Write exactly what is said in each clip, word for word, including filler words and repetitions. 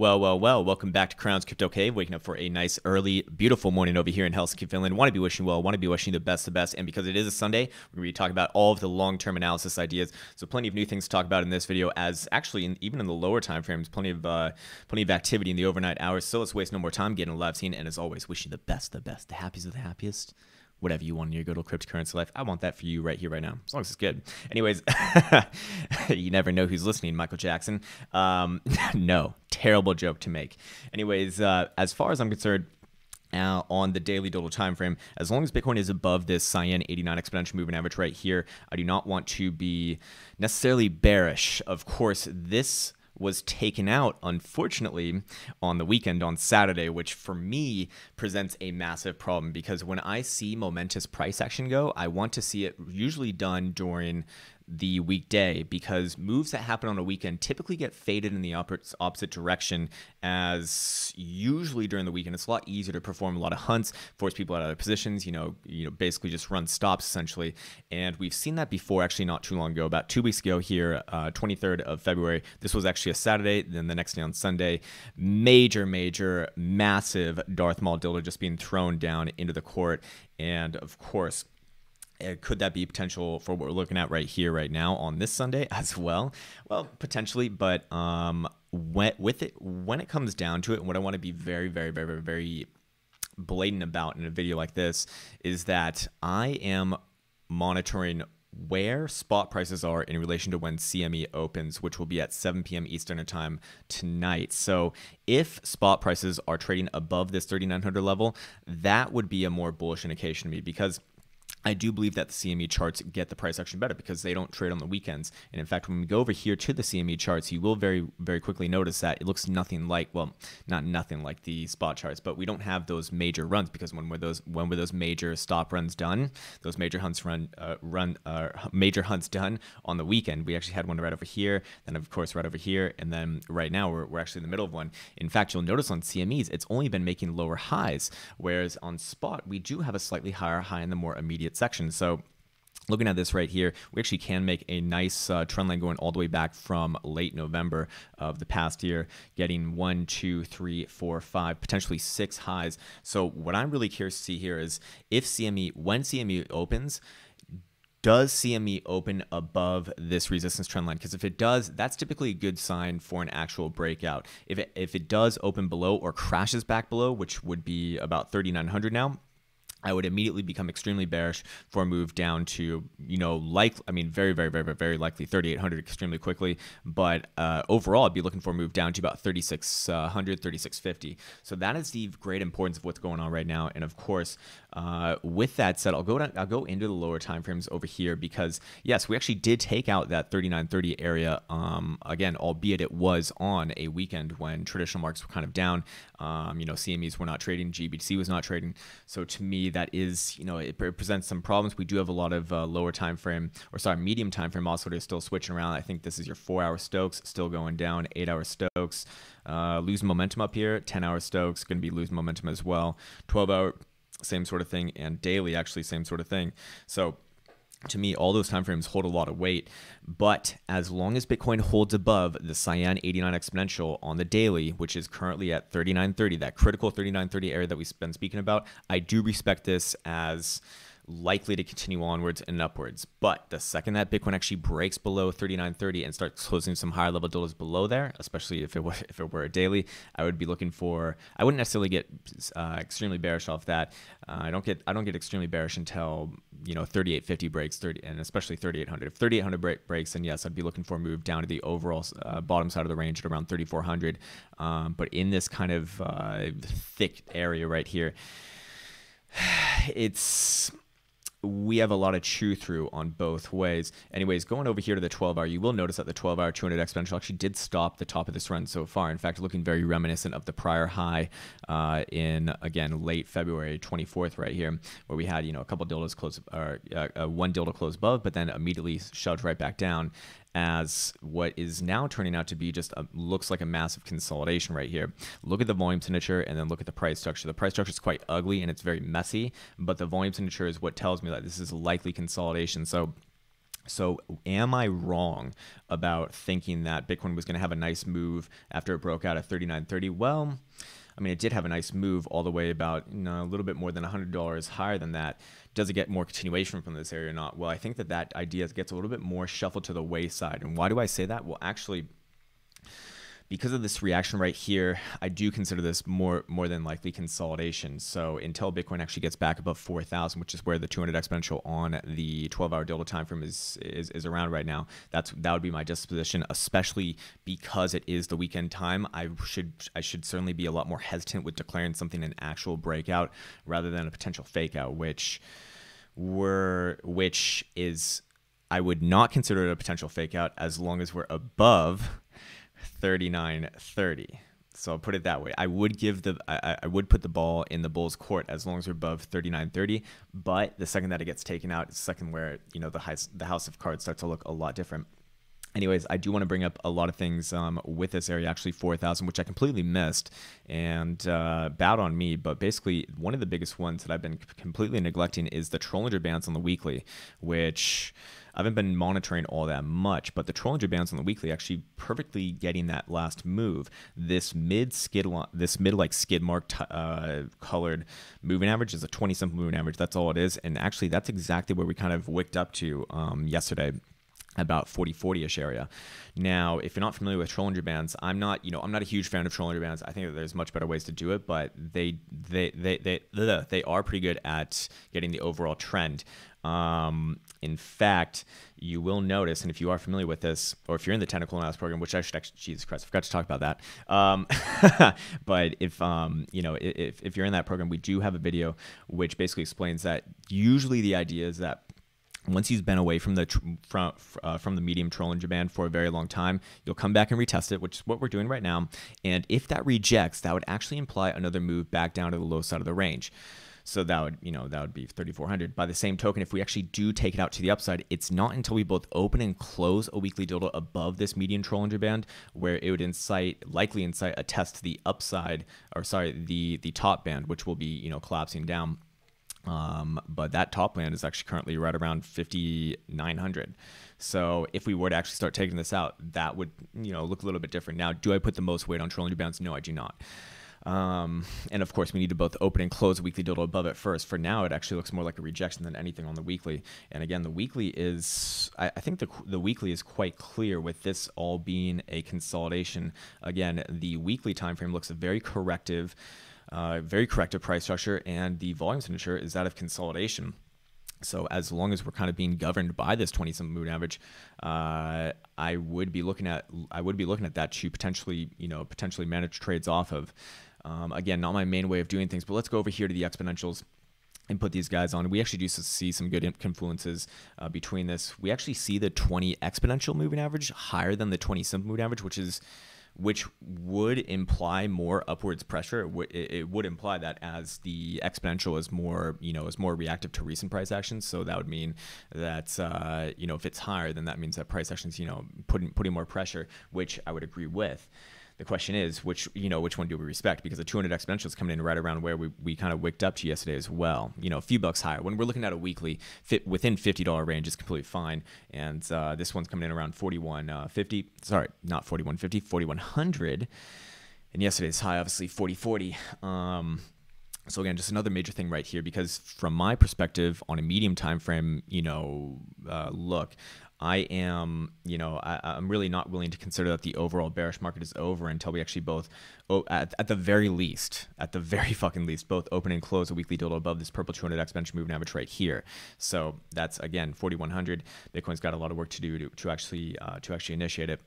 Well, well, well, welcome back to Crown's Crypto Cave. Waking up for a nice, early, beautiful morning over here in Helsinki, Finland. Want to be wishing well, want to be wishing the best, the best. And because it is a Sunday, we're going to be talking about all of the long-term analysis ideas. So plenty of new things to talk about in this video, as actually in, even in the lower time frames, plenty of, uh, plenty of activity in the overnight hours. So let's waste no more time getting a live scene. And as always, wishing the best, the best, the happiest of the happiest. Whatever you want in your good old cryptocurrency life, I want that for you right here, right now, as long as it's good. Anyways, you never know who's listening, Michael Jackson. Um, no, terrible joke to make. Anyways, uh, as far as I'm concerned, Uh, on the daily total time frame, as long as Bitcoin is above this cyan eighty-nine exponential moving average right here, I do not want to be necessarily bearish. Of course, this was taken out, unfortunately, on the weekend, on Saturday, which for me presents a massive problem, because when I see momentous price action go, I want to see it usually done during the weekday, because moves that happen on a weekend typically get faded in the opposite direction, as usually during the weekend it's a lot easier to perform a lot of hunts, force people out of their positions, you know, you know, basically just run stops essentially. And we've seen that before, actually not too long ago, about two weeks ago here, uh, twenty-third of February. This was actually a Saturday, then the next day on Sunday, major, major, massive Darth Maul dildo just being thrown down into the court. And of course, could that be potential for what we're looking at right here, right now, on this Sunday as well? Well, potentially, but um, when, with it, when it comes down to it, what I want to be very, very, very, very, very blatant about in a video like this is that I am monitoring where spot prices are in relation to when C M E opens, which will be at seven P M Eastern time tonight. So if spot prices are trading above this thirty-nine hundred level, that would be a more bullish indication to me, because I do believe that the C M E charts get the price action better because they don't trade on the weekends. And in fact, when we go over here to the C M E charts, you will very, very quickly notice that it looks nothing like, well, not nothing like the spot charts, but we don't have those major runs, because when were those, when were those major stop runs done? Those major hunts run, uh, run, uh, major hunts done on the weekend. We actually had one right over here, then of course right over here, and then right now we're, we're actually in the middle of one. In fact, you'll notice on C M Es, it's only been making lower highs, whereas on spot, we do have a slightly higher high in the more immediate section. So looking at this right here, we actually can make a nice uh, trend line going all the way back from late November of the past year, getting one, two, three, four, five, potentially six highs. So what I'm really curious to see here is if C M E, when C M E opens, does C M E open above this resistance trend line? Because if it does, that's typically a good sign for an actual breakout. If it, if it does open below or crashes back below, which would be about thirty-nine hundred now, I would immediately become extremely bearish for a move down to, you know, like, I mean, very, very, very, very likely thirty-eight hundred extremely quickly. But uh, overall, I'd be looking for a move down to about thirty-six hundred, thirty-six fifty. So that is the great importance of what's going on right now. And of course, uh, with that said, I'll go down, I'll go into the lower time frames over here, because yes, we actually did take out that thirty-nine thirty area. Um, again, albeit it was on a weekend when traditional markets were kind of down. Um, you know, C M Es were not trading, G B T C was not trading. So to me, that is, you know, it presents some problems. We do have a lot of uh, lower time frame, or sorry, medium time frame oscillators still switching around. I think this is your four-hour Stokes still going down, eight-hour Stokes uh, losing momentum up here, ten-hour Stokes going to be losing momentum as well, twelve-hour same sort of thing, and daily actually same sort of thing. So to me, all those time frames hold a lot of weight, but as long as Bitcoin holds above the cyan eighty-nine exponential on the daily, which is currently at thirty-nine thirty, that critical thirty-nine thirty area that we've been speaking about, I do respect this as likely to continue onwards and upwards. But the second that Bitcoin actually breaks below thirty-nine thirty and starts closing some higher level dollars below there, especially if it were if it were a daily, I would be looking for. I wouldn't necessarily get uh, extremely bearish off that. Uh, I don't get I don't get extremely bearish until, you know, thirty-eight fifty breaks, thirty, and especially thirty-eight hundred. If thirty-eight hundred break, breaks, then yes, I'd be looking for a move down to the overall uh, bottom side of the range at around thirty-four hundred. Um, but in this kind of uh, thick area right here, it's. We have a lot of chew through on both ways. Anyways, going over here to the twelve hour, you will notice that the twelve hour two hundred exponential actually did stop the top of this run so far. In fact, looking very reminiscent of the prior high uh, in, again, late February twenty-fourth right here, where we had, you know, a couple dildos close, or uh, one dildo close above, but then immediately shoved right back down, as what is now turning out to be just a, looks like a massive consolidation right here. Look at the volume signature and then look at the price structure. The price structure is quite ugly and it's very messy, but the volume signature is what tells me that this is likely consolidation. So So am I wrong about thinking that Bitcoin was going to have a nice move after it broke out at thirty-nine thirty? Well, I mean, it did have a nice move all the way about, you know, a little bit more than one hundred dollars higher than that. Does it get more continuation from this area or not? Well, I think that that idea gets a little bit more shuffled to the wayside. And why do I say that? Well, actually, because of this reaction right here, I do consider this more more than likely consolidation. So until Bitcoin actually gets back above four thousand, which is where the two hundred exponential on the twelve hour delta time frame is, is is around right now, that's that would be my disposition. Especially because it is the weekend time, I should I should certainly be a lot more hesitant with declaring something an actual breakout rather than a potential fake out, which were which is I would not consider it a potential fake out as long as we're above thirty-nine thirty. So I'll put it that way. I would give the I, I would put the ball in the bull's court as long as we're above thirty-nine thirty, but the second that it gets taken out is the second where, you know, the house, the house of cards starts to look a lot different. Anyways, I do want to bring up a lot of things um, with this area, actually four thousand, which I completely missed and uh, bad on me. But basically, one of the biggest ones that I've been completely neglecting is the Trollinger bands on the weekly, which I haven't been monitoring all that much. But the Trollinger bands on the weekly actually perfectly getting that last move. This mid skid, this mid like skid mark t uh, colored moving average is a twenty simple moving average. That's all it is, and actually that's exactly where we kind of wicked up to um, yesterday. About forty forty-ish area. Now, if you're not familiar with Trollinger bands, I'm not, you know, I'm not a huge fan of Trollinger bands. I think that there's much better ways to do it, but they they they they they, they are pretty good at getting the overall trend. Um, in fact, you will notice, and if you are familiar with this, or if you're in the technical analysis program, which I should actually, Jesus Christ, I forgot to talk about that. Um, but if, um, you know, if, if you're in that program, we do have a video which basically explains that usually the idea is that once you've been away from the from uh, from the medium Trollinger band for a very long time, you'll come back and retest it, which is what we're doing right now. And if that rejects, that would actually imply another move back down to the low side of the range. So that would, you know, that would be thirty-four hundred. By the same token, if we actually do take it out to the upside, it's not until we both open and close a weekly dildo above this median Trollinger band where it would incite, likely incite a test to the upside, or sorry, the the top band, which will be, you know, collapsing down. Um, but that top band is actually currently right around fifty-nine hundred. So if we were to actually start taking this out, that would, you know, look a little bit different. Now, do I put the most weight on Trollinger bands? No, I do not. Um, and of course, we need to both open and close a weekly dildo above it first. For now, it actually looks more like a rejection than anything on the weekly. And again, the weekly is, I, I think the, the weekly is quite clear with this all being a consolidation. Again, the weekly time frame looks very corrective. Uh, very corrective price structure, and the volume signature is that of consolidation. So as long as we're kind of being governed by this twenty-something moving average, uh, I would be looking at I would be looking at that to potentially, you know, potentially manage trades off of. Um, again, not my main way of doing things, but let's go over here to the exponentials and put these guys on. We actually do see some good confluences uh, between this. We actually see the twenty exponential moving average higher than the twenty-something moving average, which is which would imply more upwards pressure. It would, it would imply that as the exponential is more, you know, is more reactive to recent price actions. So that would mean that, uh, you know, if it's higher, then that means that price actions, you know, putting putting more pressure, which I would agree with. The question is, which, you know, which one do we respect? Because the two hundred exponential is coming in right around where we, we kind of wicked up to yesterday as well. You know, a few bucks higher. When we're looking at a weekly fit within fifty dollar range, is completely fine. And uh, this one's coming in around forty-one fifty. Uh, sorry, not forty-one fifty, forty-one hundred. And yesterday's high, obviously forty forty. Um, so again, just another major thing right here. Because from my perspective, on a medium time frame, you know, uh, look. I am, you know, I, I'm really not willing to consider that the overall bearish market is over until we actually both, oh, at, at the very least, at the very fucking least, both open and close a weekly dildo above this purple two hundred exponential moving average right here. So that's, again, forty-one hundred. Bitcoin's got a lot of work to do to, to actually uh, to actually initiate it.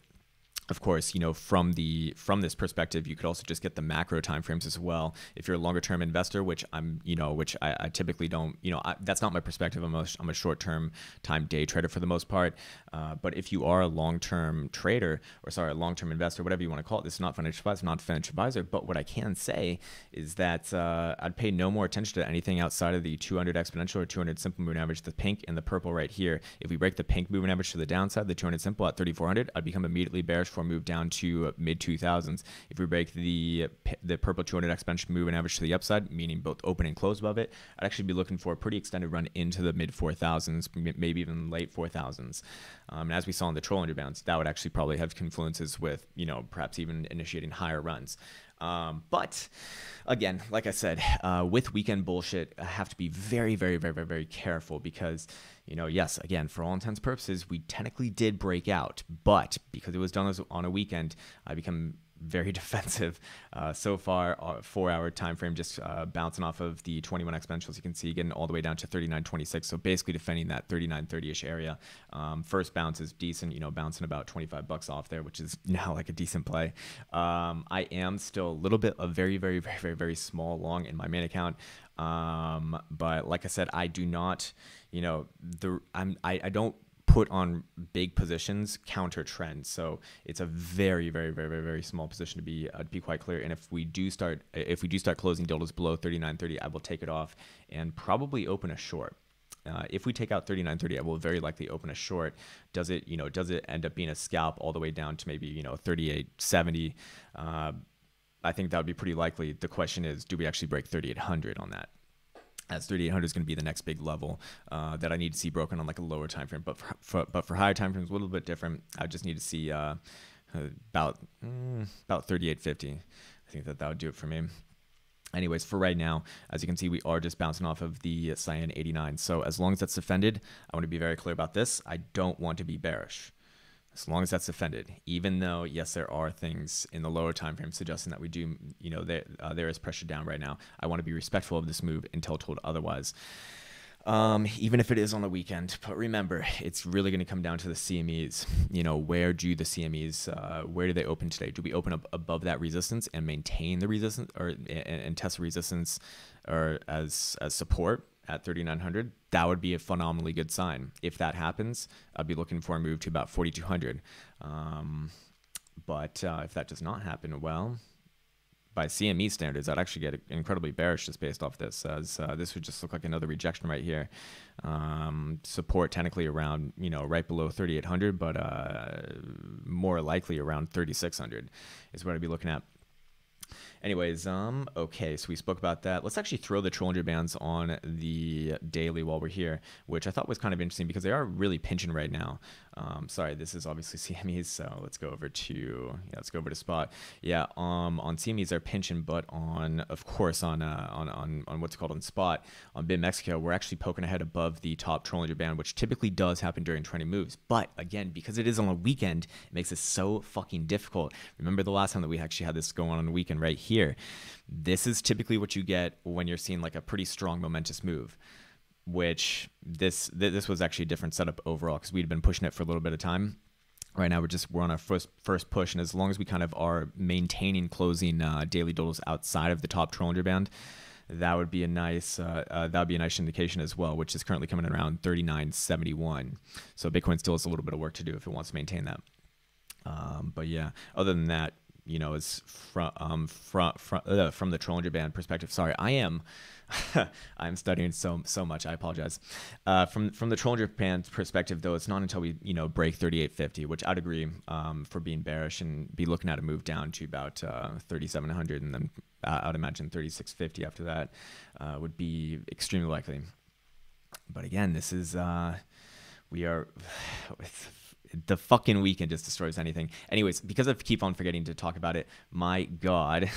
Of course, you know, from the from this perspective, you could also just get the macro timeframes as well. If you're a longer term investor, which I'm, you know, which I, I typically don't, you know, I, that's not my perspective. I'm a, I'm a short term time day trader for the most part. Uh, but if you are a long term trader, or sorry, a long term investor, whatever you want to call it, this is not financial advice, I'm not a financial advisor. But what I can say is that uh, I'd pay no more attention to anything outside of the two hundred exponential or two hundred simple moving average, the pink and the purple right here. If we break the pink moving average to the downside, the two hundred simple at thirty-four hundred, I'd become immediately bearish four move down to mid two thousands. If we break the the purple two hundred exponential move and average to the upside, meaning both open and close above it, I'd actually be looking for a pretty extended run into the mid four thousands, maybe even late four thousands. Um, and as we saw in the troll underbounce, that would actually probably have confluences with, you know, perhaps even initiating higher runs. Um, but again, like I said, uh, with weekend bullshit, I have to be very, very, very, very, very careful because, you know, yes, again, for all intents and purposes, we technically did break out, but because it was done on a weekend, I become very defensive. Uh, so far, uh, four hour time frame just uh, bouncing off of the twenty-one exponentials. You can see getting all the way down to thirty-nine twenty-six. So basically defending that thirty-nine thirty-ish area. Um, first bounce is decent, you know, bouncing about twenty-five bucks off there, which is now like a decent play. Um, I am still a little bit of very, very, very, very, very small long in my main account. Um, but like I said, I do not, you know, the I'm I, I don't. put on big positions counter trends, so it's a very, very, very, very, very small position to be uh, to be quite clear. And if we do start, if we do start closing dildos below thirty-nine thirty, I will take it off and probably open a short. Uh, if we take out thirty-nine thirty, I will very likely open a short. Does it, you know, does it end up being a scalp all the way down to maybe, you know, thirty-eight seventy? Uh, I think that would be pretty likely. The question is, do we actually break thirty-eight hundred on that? As thirty-eight hundred is going to be the next big level uh, that I need to see broken on like a lower time frame. But for, for, but for higher time frames, a little bit different. I just need to see uh, about mm, about thirty-eight fifty. I think that that would do it for me. Anyways, for right now, as you can see, we are just bouncing off of the cyan eighty-nine. So as long as that's defended, I want to be very clear about this. I don't want to be bearish. As long as that's defended, even though, yes, there are things in the lower time frame suggesting that we do, you know, there, uh, there is pressure down right now. I want to be respectful of this move until told otherwise, um, even if it is on the weekend. But remember, it's really going to come down to the C M Es. You know, where do the C M Es, uh, where do they open today? Do we open up above that resistance and maintain the resistance, or and, and test the resistance, or as as support at thirty-nine hundred? That would be a phenomenally good sign. If that happens, I'd be looking for a move to about forty-two hundred. Um, but uh, if that does not happen, well, by C M E standards, I'd actually get incredibly bearish just based off this, as uh, this would just look like another rejection right here. Um, support technically around, you know, right below thirty-eight hundred, but uh, more likely around thirty-six hundred is what I'd be looking at. Anyways, um, okay, so we spoke about that. Let's actually throw the troll underbounce on the daily while we're here, which I thought was kind of interesting because they are really pinching right now. Um, sorry, this is obviously C M Es, so let's go over to yeah, let's go over to spot. Yeah, um, on C M Es they're pinching, but on of course on uh, on on on what's called on spot on BitMEX, we're actually poking ahead above the top troll underband, which typically does happen during trending moves. But again, because it is on a weekend, it makes it so fucking difficult. Remember the last time that we actually had this going on on a weekend right here. Here. This is typically what you get when you're seeing like a pretty strong momentous move, which this th this was actually a different setup overall because we'd been pushing it for a little bit of time. Right now we're just we're on our first first push, and as long as we kind of are maintaining closing uh, daily totals outside of the top trollinger band, that would be a nice uh, uh, that would be a nice indication as well, which is currently coming in around thirty-nine seventy-one. So Bitcoin still has a little bit of work to do if it wants to maintain that. Um, but yeah, other than that, you know, is from um, from from, uh, from the Trollinger Band perspective. Sorry, I am I'm studying so so much. I apologize. Uh, from from the Trollinger Band perspective, though, it's not until we you know break thirty-eight fifty, which I'd agree um, for being bearish and be looking at a move down to about uh, thirty-seven hundred, and then uh, I'd imagine thirty-six fifty after that uh, would be extremely likely. But again, this is uh, we are. It's, the fucking weekend just destroys anything. Anyways, because I keep on forgetting to talk about it, my God,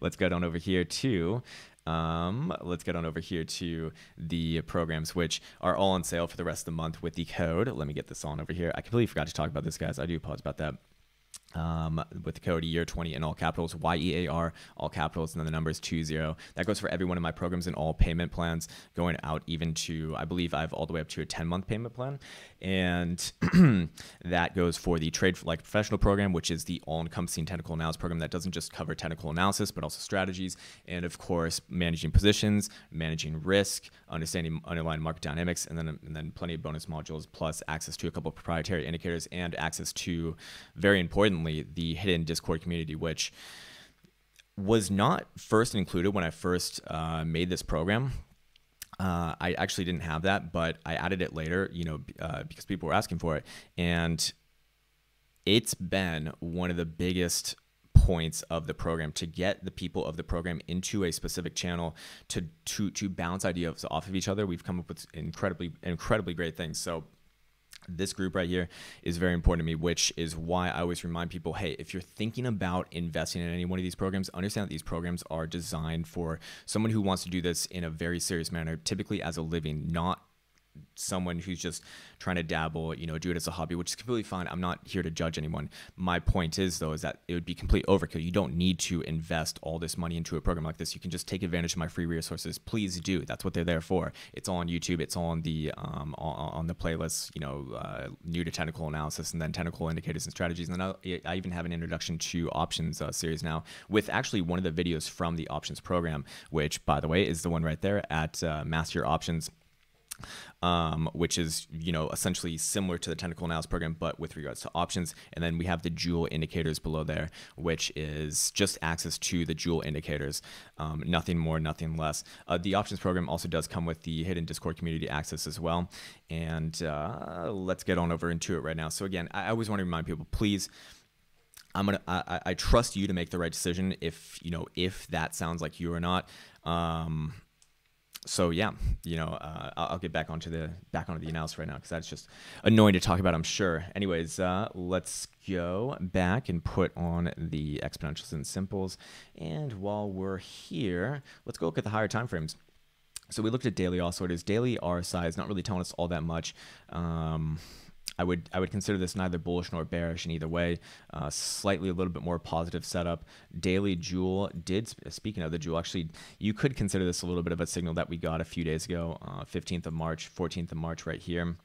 let's get on over here to, um, let's get on over here to the programs, which are all on sale for the rest of the month with the code. Let me get this on over here. I completely forgot to talk about this, guys. I do apologize about that. Um, with the code year twenty in all capitals, Y E A R, all capitals, and then the number is two zero. That goes for every one of my programs and all payment plans, going out even to, I believe I have all the way up to a ten month payment plan. And that goes for the Trade Like Professional program, which is the all-encompassing technical analysis program that doesn't just cover technical analysis, but also strategies. And of course, managing positions, managing risk, understanding underlying market dynamics, and then, and then plenty of bonus modules, plus access to a couple of proprietary indicators and access to, very importantly, the hidden Discord community, which was not first included when I first uh, made this program. Uh, I actually didn't have that, but I added it later, you know, uh, because people were asking for it. And it's been one of the biggest points of the program to get the people of the program into a specific channel to to to bounce ideas off of each other. We've come up with incredibly incredibly great things. So this group right here is very important to me, which is why I always remind people, hey, if you're thinking about investing in any one of these programs, understand that these programs are designed for someone who wants to do this in a very serious manner, typically as a living, not someone who's just trying to dabble, you know, do it as a hobby, which is completely fine. I'm not here to judge anyone. My point is, though, is that it would be complete overkill. You don't need to invest all this money into a program like this. You can just take advantage of my free resources. Please do. That's what they're there for. It's all on YouTube. It's all on the um, on the playlists, you know, uh, new to technical analysis, and then technical indicators and strategies. And then I, I even have an introduction to options uh, series now with actually one of the videos from the options program, which, by the way, is the one right there at uh, Master Your Options. Um, which is, you know, essentially similar to the technical analysis program, but with regards to options. And then we have the Joule indicators below there, which is just access to the Joule indicators. Um, nothing more, nothing less. Uh, the options program also does come with the hidden Discord community access as well. And uh, let's get on over into it right now. So again, I always want to remind people, please, I'm gonna, I, I trust you to make the right decision if, you know, if that sounds like you or not. Um, So yeah, you know, uh, I'll get back onto the back onto the analysis right now, because that's just annoying to talk about, I'm sure. Anyways, uh, let's go back and put on the exponentials and simples. And while we're here, let's go look at the higher time frames. So we looked at daily all sorters. Daily R S I is not really telling us all that much. Um, I would I would consider this neither bullish nor bearish in either way. Uh, slightly a little bit more positive setup. Daily Joule did, speaking of the Joule, actually, you could consider this a little bit of a signal that we got a few days ago, uh, fifteenth of March, fourteenth of March right here.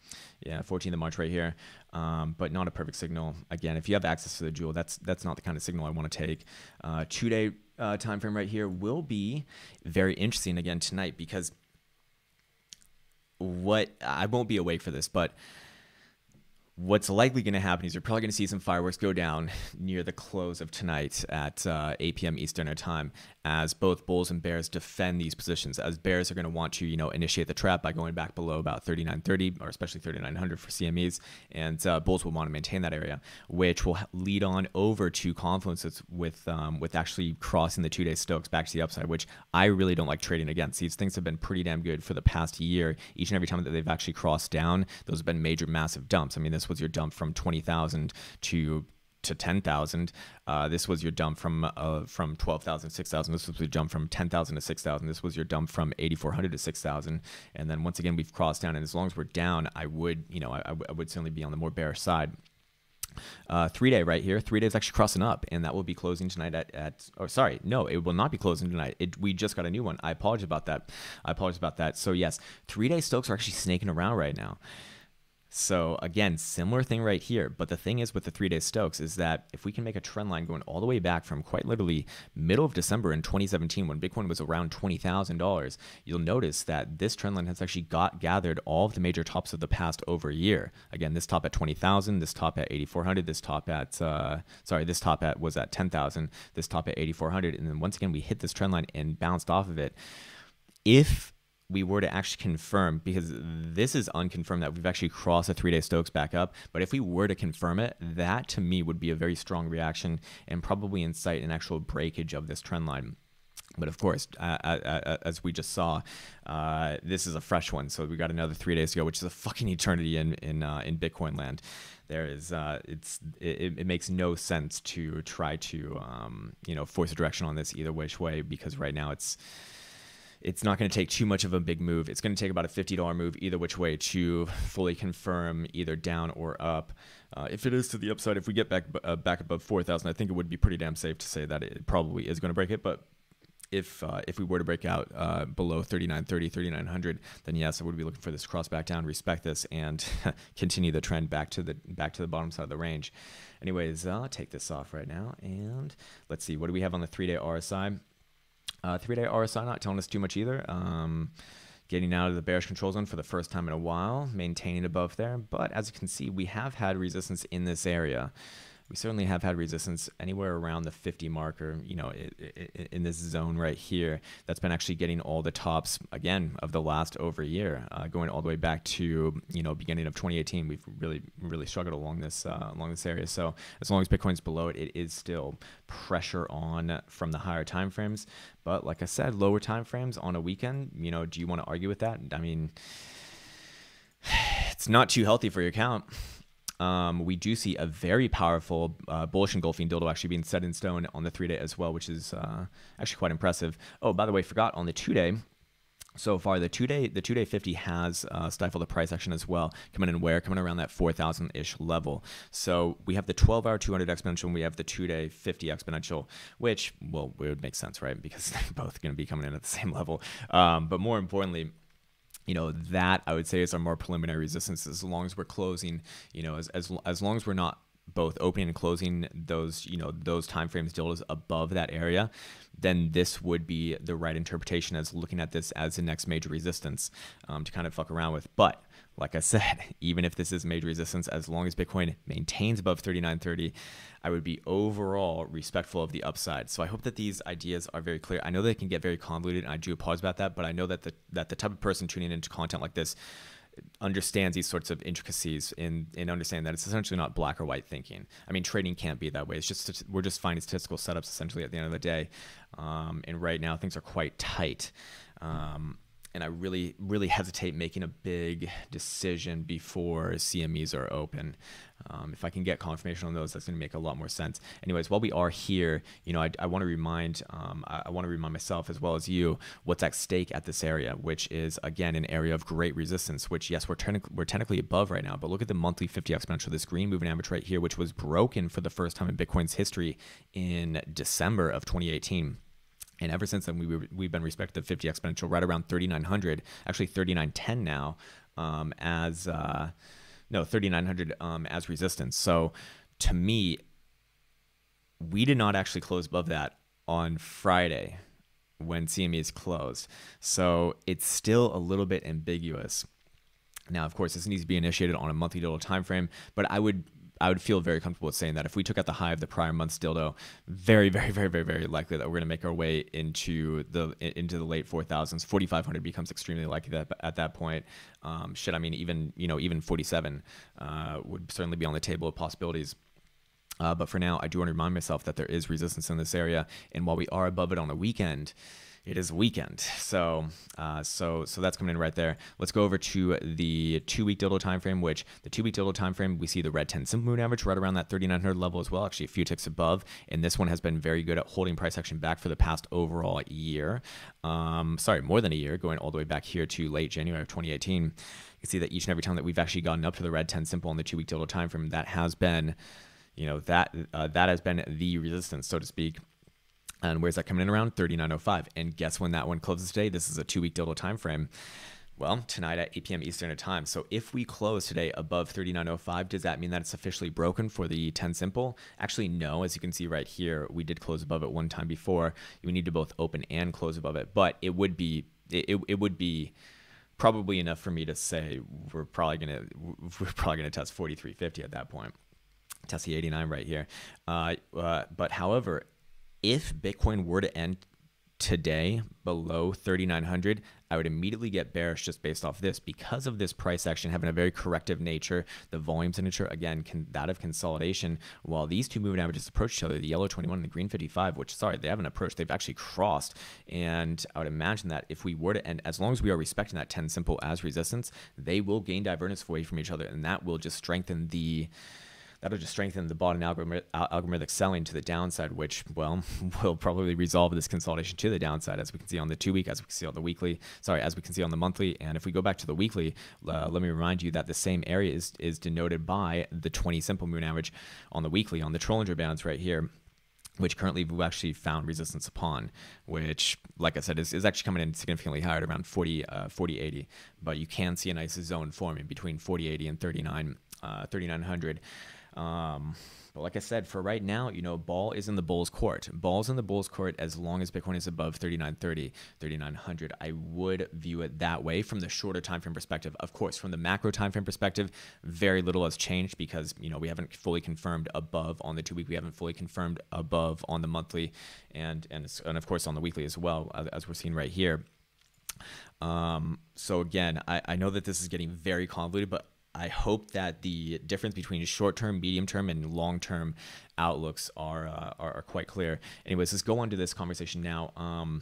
Yeah, fourteenth of March right here, um, but not a perfect signal. Again, if you have access to the Joule, that's that's not the kind of signal I want to take. Uh, two-day uh, time frame right here will be very interesting again tonight, because what I won't be awake for this, but what's likely going to happen is you're probably going to see some fireworks go down near the close of tonight at uh, eight p m Eastern time, as both bulls and bears defend these positions. As bears are going to want to, you know, initiate the trap by going back below about thirty-nine thirty, or especially thirty-nine hundred for C M Es, and uh, bulls will want to maintain that area, which will lead on over to confluences with um, with actually crossing the two-day Stokes back to the upside, which I really don't like trading against. These things have been pretty damn good for the past year. Each and every time that they've actually crossed down, those have been major, massive dumps. I mean, this was your dump from twenty thousand to to ten thousand. Uh, this was your dump from uh, from twelve thousand to six thousand. This was your dump from ten thousand to six thousand. This was your dump from eighty-four hundred to six thousand. And then once again, we've crossed down. And as long as we're down, I would, you know, I, I would certainly be on the more bearish side. Uh, three day right here. Three days actually crossing up, and that will be closing tonight at, at or sorry, no, it will not be closing tonight. It, we just got a new one. I apologize about that. I apologize about that. So yes, three day Stokes are actually snaking around right now. So again, similar thing right here. But the thing is with the three-day Stokes is that if we can make a trend line going all the way back from quite literally middle of December in twenty seventeen, when Bitcoin was around twenty thousand dollars, you'll notice that this trend line has actually got gathered all of the major tops of the past over a year. Again, this top at twenty thousand, this top at eighty-four hundred, this top at, uh, sorry, this top at was at ten thousand, this top at eighty-four hundred. And then once again, we hit this trend line and bounced off of it. If we were to actually confirm, because this is unconfirmed that we've actually crossed a three-day Stokes back up, but if we were to confirm it, that to me would be a very strong reaction and probably incite an actual breakage of this trend line. But of course, uh, as we just saw, uh, this is a fresh one. So we got another three days ago, which is a fucking eternity in in, uh, in Bitcoin land. There is, uh, it's it, it makes no sense to try to um, you know, force a direction on this either which way, because right now it's. It's not going to take too much of a big move. It's going to take about a fifty dollar move either which way to fully confirm either down or up. Uh, if it is to the upside, if we get back uh, back above four thousand, I think it would be pretty damn safe to say that it probably is going to break it. But if uh, if we were to break out uh, below thirty-nine thirty, thirty-nine hundred, then yes, I would be looking for this cross back down, respect this, and continue the trend back to the back to the bottom side of the range. Anyways, I'll take this off right now, and let's see, what do we have on the three-day R S I? Uh, three-day R S I not telling us too much either. Um, getting out of the bearish control zone for the first time in a while, maintaining above there. But as you can see, we have had resistance in this area. we certainly have had resistance anywhere around the fifty mark, or you know, it, it, in this zone right here. That's been actually getting all the tops again of the last over a year, uh, going all the way back to you know beginning of twenty eighteen. We've really really struggled along this uh, along this area. So as long as Bitcoin's below it, it is still pressure on from the higher time frames. But like I said, lower time frames on a weekend. You know, do you want to argue with that? I mean, it's not too healthy for your account. Um, we do see a very powerful uh, bullish engulfing dildo actually being set in stone on the three-day as well, which is uh, actually quite impressive. Oh, by the way, forgot on the two-day. So far, the two-day the two-day fifty has uh, stifled the price action as well, coming in where? Coming around that four thousand-ish level. So we have the twelve-hour two hundred exponential, and we have the two-day fifty exponential, which, well, it would make sense, right? Because they're both going to be coming in at the same level. Um, but more importantly, you know, that I would say is our more preliminary resistance. As long as we're closing, you know, as as as long as we're not both opening and closing those, you know, those timeframes dildos above that area, then this would be the right interpretation as looking at this as the next major resistance um, to kind of fuck around with. But like I said, even if this is major resistance, as long as Bitcoin maintains above thirty-nine thirty, I would be overall respectful of the upside. So I hope that these ideas are very clear. I know they can get very convoluted, and I do apologize about that, but I know that the, that the type of person tuning into content like this understands these sorts of intricacies in, in understanding that it's essentially not black or white thinking. I mean, trading can't be that way. It's just, we're just finding statistical setups essentially at the end of the day. Um, and right now things are quite tight. Um, and I really, really hesitate making a big decision before C M Es are open. Um, if I can get confirmation on those, that's going to make a lot more sense. Anyways, while we are here, you know, I, I want to remind, um, I, I want to remind myself as well as you what's at stake at this area, which is again an area of great resistance. Which yes, we're we're technically above right now, but look at the monthly fifty exponential, this green moving average right here, which was broken for the first time in Bitcoin's history in December of twenty eighteen. And ever since then, we were, we've been respecting the fifty exponential right around thirty-nine hundred, actually thirty-nine ten now, um, as uh, no thirty-nine hundred um, as resistance. So to me, we did not actually close above that on Friday when C M E is closed. So it's still a little bit ambiguous. Now, of course, this needs to be initiated on a monthly total time frame, but I would. I would feel very comfortable with saying that if we took out the high of the prior month's dildo, very, very, very, very, very likely that we're going to make our way into the into the late four thousands. forty-five hundred becomes extremely likely that at that point. Um, shit, I mean, even you know, even forty-seven uh, would certainly be on the table of possibilities. Uh, but for now, I do want to remind myself that there is resistance in this area, and while we are above it on a weekend, it is weekend, so uh, so so that's coming in right there. Let's go over to the two-week dildo time frame, which the two-week dildo time frame we see the red ten simple moon average right around that thirty-nine hundred level as well, actually a few ticks above. And this one has been very good at holding price action back for the past overall year, um, sorry, more than a year, going all the way back here to late January of twenty eighteen. You can see that each and every time that we've actually gotten up to the red ten simple on the two-week dildo time frame, that has been, you know, that uh, that has been the resistance, so to speak. And where's that coming in around? thirty-nine oh five. And guess when that one closes today? This is a two-week dildo time frame. Well, tonight at eight p m Eastern time. So if we close today above thirty-nine oh five, does that mean that it's officially broken for the ten simple? Actually, no. As you can see right here, we did close above it one time before. We need to both open and close above it. But it would be it, it would be probably enough for me to say we're probably gonna we're probably gonna test forty-three fifty at that point. Test the eighty-nine right here. Uh, uh, but however, if Bitcoin were to end today below thirty-nine hundred, I would immediately get bearish just based off this because of this price action having a very corrective nature, the volume signature, again, can, that of consolidation. While these two moving averages approach each other, the yellow twenty-one and the green fifty-five, which, sorry, they haven't approached, they've actually crossed. And I would imagine that if we were to end, as long as we are respecting that ten simple as resistance, they will gain divergence away from each other, and that will just strengthen the... That'll just strengthen the bottom algorithmic, algorithmic selling to the downside, which, well, will probably resolve this consolidation to the downside, as we can see on the two-week, as we can see on the weekly, sorry, as we can see on the monthly. And if we go back to the weekly, uh, let me remind you that the same area is, is denoted by the twenty simple moon average on the weekly, on the Trollinger bands right here, which currently we've actually found resistance upon, which, like I said, is, is actually coming in significantly higher at around forty eighty. But you can see a nice zone forming between forty eighty and thirty-nine, uh, thirty-nine hundred. Um, but like I said, for right now, you know, ball is in the bull's court. Ball's in the bull's court as long as Bitcoin is above thirty-nine thirty, thirty-nine hundred. I would view it that way from the shorter time frame perspective. Of course, from the macro time frame perspective, very little has changed because, you know, we haven't fully confirmed above on the two week. We haven't fully confirmed above on the monthly and, and, and of course on the weekly as well, as we're seeing right here. Um, so again, I, I know that this is getting very convoluted, but I hope that the difference between short-term, medium-term, and long-term outlooks are, uh, are are quite clear. Anyways, let's go on to this conversation now. Um,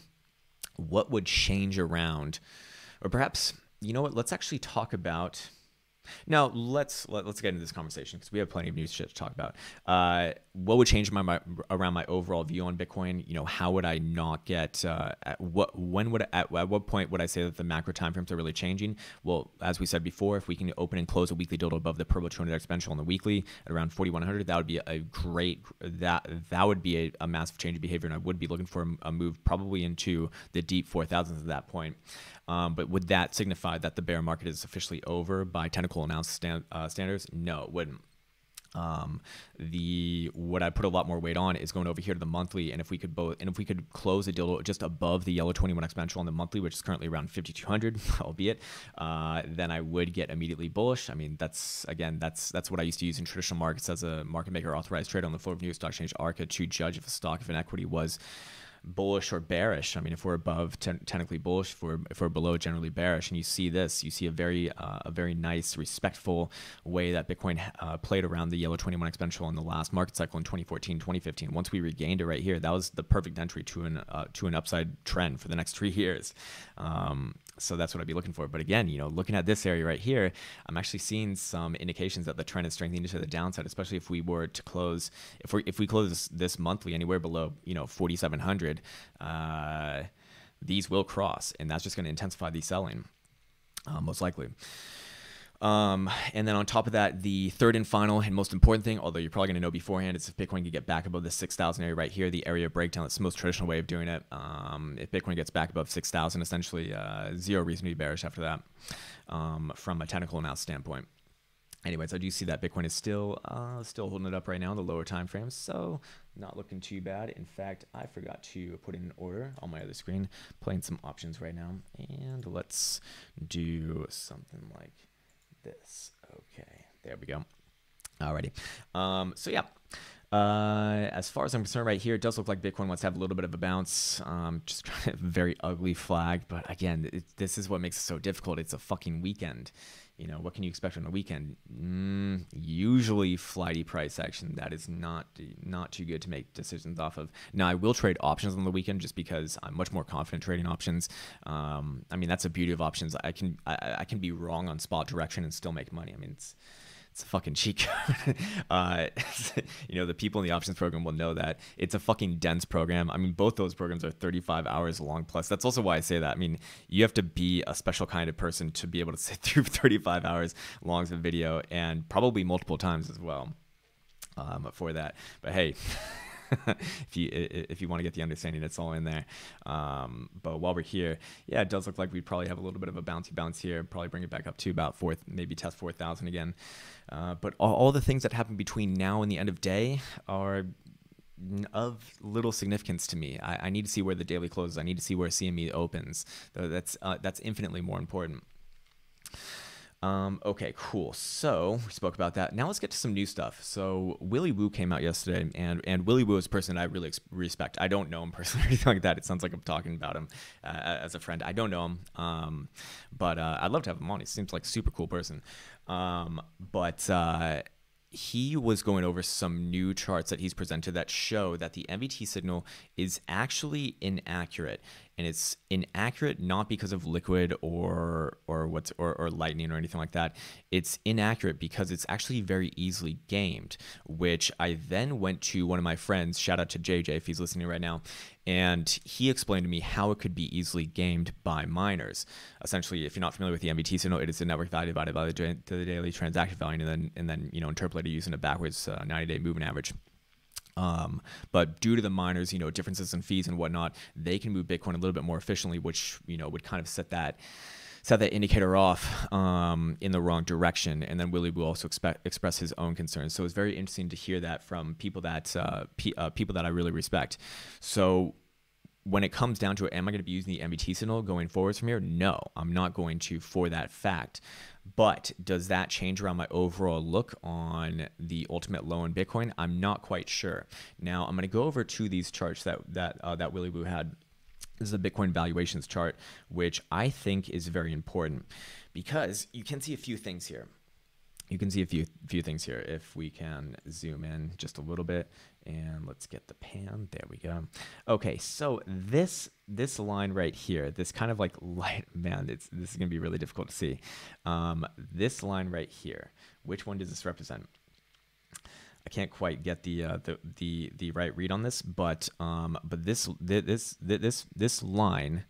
what would change around, or perhaps, you know what? Let's actually talk about. Now let's let, let's get into this conversation because we have plenty of new shit to talk about. Uh, what would change my, my around my overall view on Bitcoin? You know, how would I not get? Uh, at what when would at, at what point would I say that the macro timeframes are really changing? Well, as we said before, if we can open and close a weekly total above the Purple two hundred exponential on the weekly at around forty-one hundred, that would be a great that that would be a, a massive change of behavior, and I would be looking for a, a move probably into the deep four thousands at that point. Um, but would that signify that the bear market is officially over by technical analysis stand, uh, standards? No, it wouldn't. Um, the what I put a lot more weight on is going over here to the monthly, and if we could both, and if we could close a deal just above the yellow twenty-one exponential on the monthly, which is currently around fifty-two hundred, albeit, uh, then I would get immediately bullish. I mean, that's again, that's that's what I used to use in traditional markets as a market maker authorized trader on the floor of New York Stock Exchange ARCA to judge if a stock, if an equity was bullish or bearish. I mean, if we're above, te technically bullish. If we're, if we're below, generally bearish. And you see this. You see a very, uh, a very nice, respectful way that Bitcoin uh, played around the yellow twenty-one exponential in the last market cycle in twenty fourteen, twenty fifteen. Once we regained it right here, that was the perfect entry to an uh, to an upside trend for the next three years. Um, so that's what I'd be looking for. But again, you know, looking at this area right here, I'm actually seeing some indications that the trend is strengthening to the downside, especially if we were to close, if we if we close this monthly anywhere below, you know, forty-seven hundred, uh, these will cross, and that's just going to intensify the selling, uh, most likely. Um, and then on top of that, the third and final and most important thing, although you're probably going to know beforehand, is if Bitcoin could get back above the six thousand area right here, the area breakdown, that's the most traditional way of doing it. Um, if Bitcoin gets back above six thousand, essentially uh, zero reason to be bearish after that um, from a technical analysis standpoint. Anyways, I do see that Bitcoin is still uh, still holding it up right now in the lower time frame, so not looking too bad. In fact, I forgot to put in an order on my other screen, playing some options right now, and let's do something like this. Okay, there we go. Alrighty. Um, so yeah, uh, as far as I'm concerned right here, it does look like Bitcoin wants to have a little bit of a bounce. Um, just kind of very ugly flag, but again, it, this is what makes it so difficult. It's a fucking weekend. You know, what can you expect on a weekend? Mm, usually flighty price action. That is not not too good to make decisions off of. Now, I will trade options on the weekend just because I'm much more confident trading options. Um, I mean, that's the beauty of options. I can I, I can be wrong on spot direction and still make money. I mean, it's it's a fucking cheat code. uh, you know, the people in the options program will know that. It's a fucking dense program. I mean, both those programs are thirty-five hours long plus. That's also why I say that. I mean, you have to be a special kind of person to be able to sit through thirty-five hours long of video, and probably multiple times as well um, for that. But hey, if you if you want to get the understanding, it's all in there. Um, but while we're here, yeah, it does look like we probably have a little bit of a bouncy bounce here. Probably bring it back up to about four, maybe test four thousand again. Uh, but all, all the things that happen between now and the end of day are of little significance to me. I, I need to see where the daily closes. I need to see where C M E opens. That's uh, that's infinitely more important. Um, okay, cool. So we spoke about that. Now let's get to some new stuff. So Willy Woo came out yesterday, and and Willy Woo is a person I really respect. I don't know him personally or anything like that. It sounds like I'm talking about him uh, as a friend. I don't know him, um, but uh, I'd love to have him on. He seems like a super cool person. Um, but uh, he was going over some new charts that he's presented that show that the M V T signal is actually inaccurate. And it's inaccurate not because of liquid or or what's or, or lightning or anything like that. It's inaccurate because it's actually very easily gamed, which I then went to one of my friends, shout out to J J if he's listening right now, and he explained to me how it could be easily gamed by miners. Essentially, if you're not familiar with the M V T signal, it is the network value divided by the, the daily transaction value, and then and then you know interpolated using a backwards uh, ninety day moving average. Um, but due to the miners, you know, differences in fees and whatnot, they can move Bitcoin a little bit more efficiently, which, you know, would kind of set that set that indicator off um, in the wrong direction. And then Willy Woo also expect, expressed his own concerns. So it's very interesting to hear that from people that uh, pe uh, people that I really respect. So when it comes down to it, am I going to be using the M V T signal going forwards from here? No, I'm not going to, for that fact. But does that change around my overall look on the ultimate low in Bitcoin? I'm not quite sure. Now I'm going to go over to these charts that that uh, that Willy Woo had. This is a Bitcoin valuations chart, which I think is very important because you can see a few things here. You can see a few few things here. If we can zoom in just a little bit and let's get the pan. There we go. Okay, so this this line right here, this kind of like light, man, it's, this is gonna be really difficult to see. Um, this line right here, which one does this represent? I can't quite get the uh, the, the the right read on this, but um, but this this this this line,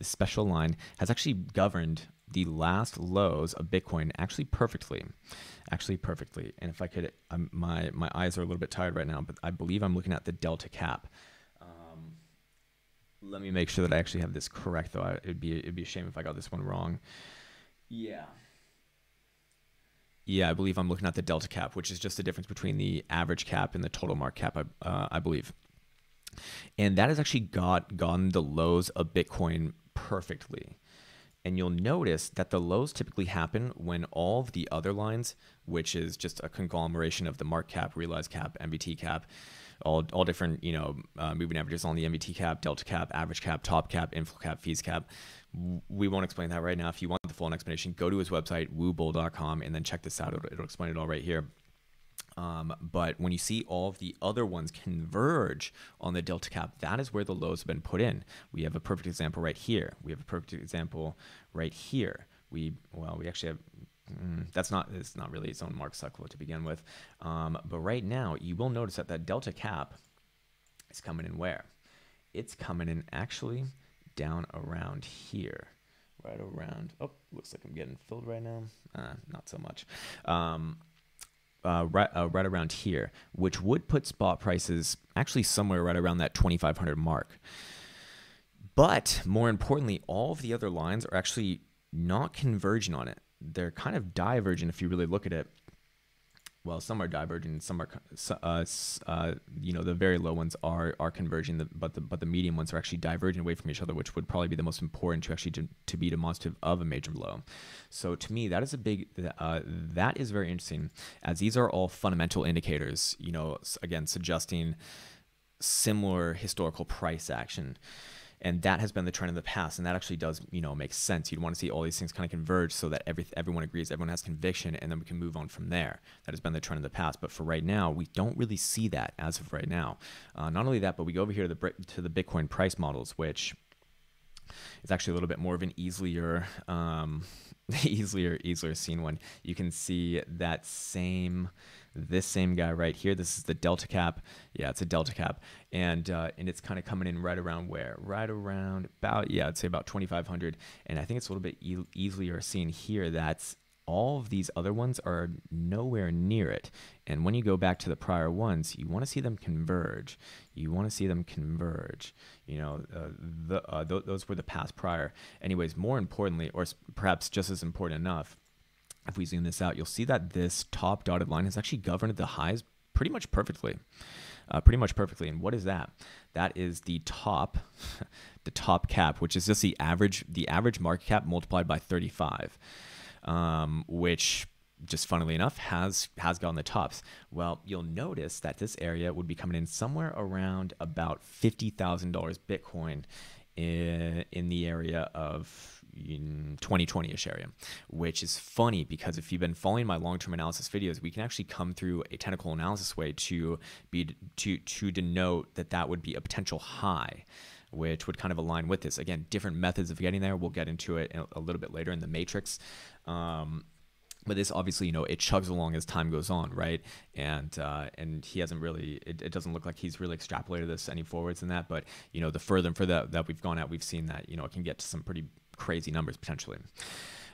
this special line, has actually governed the last lows of Bitcoin actually perfectly, actually perfectly. And if I could, um, my my eyes are a little bit tired right now, but I believe I'm looking at the delta cap. Um, let me make sure that I actually have this correct, though. I, it'd be it'd be a shame if I got this one wrong. Yeah. Yeah, I believe I'm looking at the delta cap, which is just the difference between the average cap and the total mark cap, I, uh, I believe. And that has actually got gotten the lows of Bitcoin perfectly. And you'll notice that the lows typically happen when all of the other lines, which is just a conglomeration of the mark cap, realized cap, M V T cap, all, all different, you know, uh, moving averages on the M V T cap, delta cap, average cap, top cap, inflow cap, fees cap. We won't explain that right now. If you want the full explanation, go to his website, woo bull dot com, and then check this out. It'll, it'll explain it all right here. Um, but when you see all of the other ones converge on the delta cap, that is where the lows have been put in. We have a perfect example right here. We have a perfect example right here. We, well, we actually have... That's not, it's not really its own mark cycle to begin with. Um, but right now, you will notice that that delta cap is coming in where? It's coming in actually down around here, right around, oh, looks like I'm getting filled right now. Uh, not so much. Um, uh, right, uh, right around here, which would put spot prices actually somewhere right around that twenty-five hundred mark. But more importantly, all of the other lines are actually not converging on it. They're kind of divergent if you really look at it. Well, some are divergent, some are, uh, uh, you know, the very low ones are are converging, but the but the medium ones are actually diverging away from each other, which would probably be the most important to actually to, to be demonstrative of a major low. So to me, that is a big, uh, that is very interesting, as these are all fundamental indicators, you know, again, suggesting similar historical price action. And that has been the trend in the past, and that actually does, you know, make sense. You'd want to see all these things kind of converge so that every, everyone agrees, everyone has conviction, and then we can move on from there. That has been the trend in the past, but for right now, we don't really see that as of right now. Uh, not only that, but we go over here to the, to the Bitcoin price models, which is actually a little bit more of an easier, um, easier, easier seen one. You can see that same... this same guy right here. This is the delta cap. Yeah, it's a delta cap, and uh, and it's kind of coming in right around where, right around about, yeah, I'd say about twenty-five hundred. And I think it's a little bit e easier seen here. That's all of these other ones are nowhere near it. And when you go back to the prior ones, you want to see them converge. You want to see them converge. You know, uh, the uh, th those were the past prior. Anyways, more importantly, or perhaps just as important enough, if we zoom this out, you'll see that this top dotted line has actually governed the highs pretty much perfectly, uh, pretty much perfectly. And what is that? That is the top, the top cap, which is just the average, the average market cap multiplied by thirty-five, um, which just funnily enough has, has gotten the tops. Well, you'll notice that this area would be coming in somewhere around about fifty thousand dollars Bitcoin in, in the area of twenty twenty-ish area, which is funny because if you've been following my long-term analysis videos, we can actually come through a technical analysis way to be to to denote that that would be a potential high, which would kind of align with this. Again, different methods of getting there. We'll get into it a little bit later in the matrix. Um, But this obviously, you know, it chugs along as time goes on, right? And uh, and he hasn't really, it, it doesn't look like he's really extrapolated this any forwards than that. But, you know, the further and further that we've gone out, we've seen that, you know, it can get to some pretty crazy numbers potentially.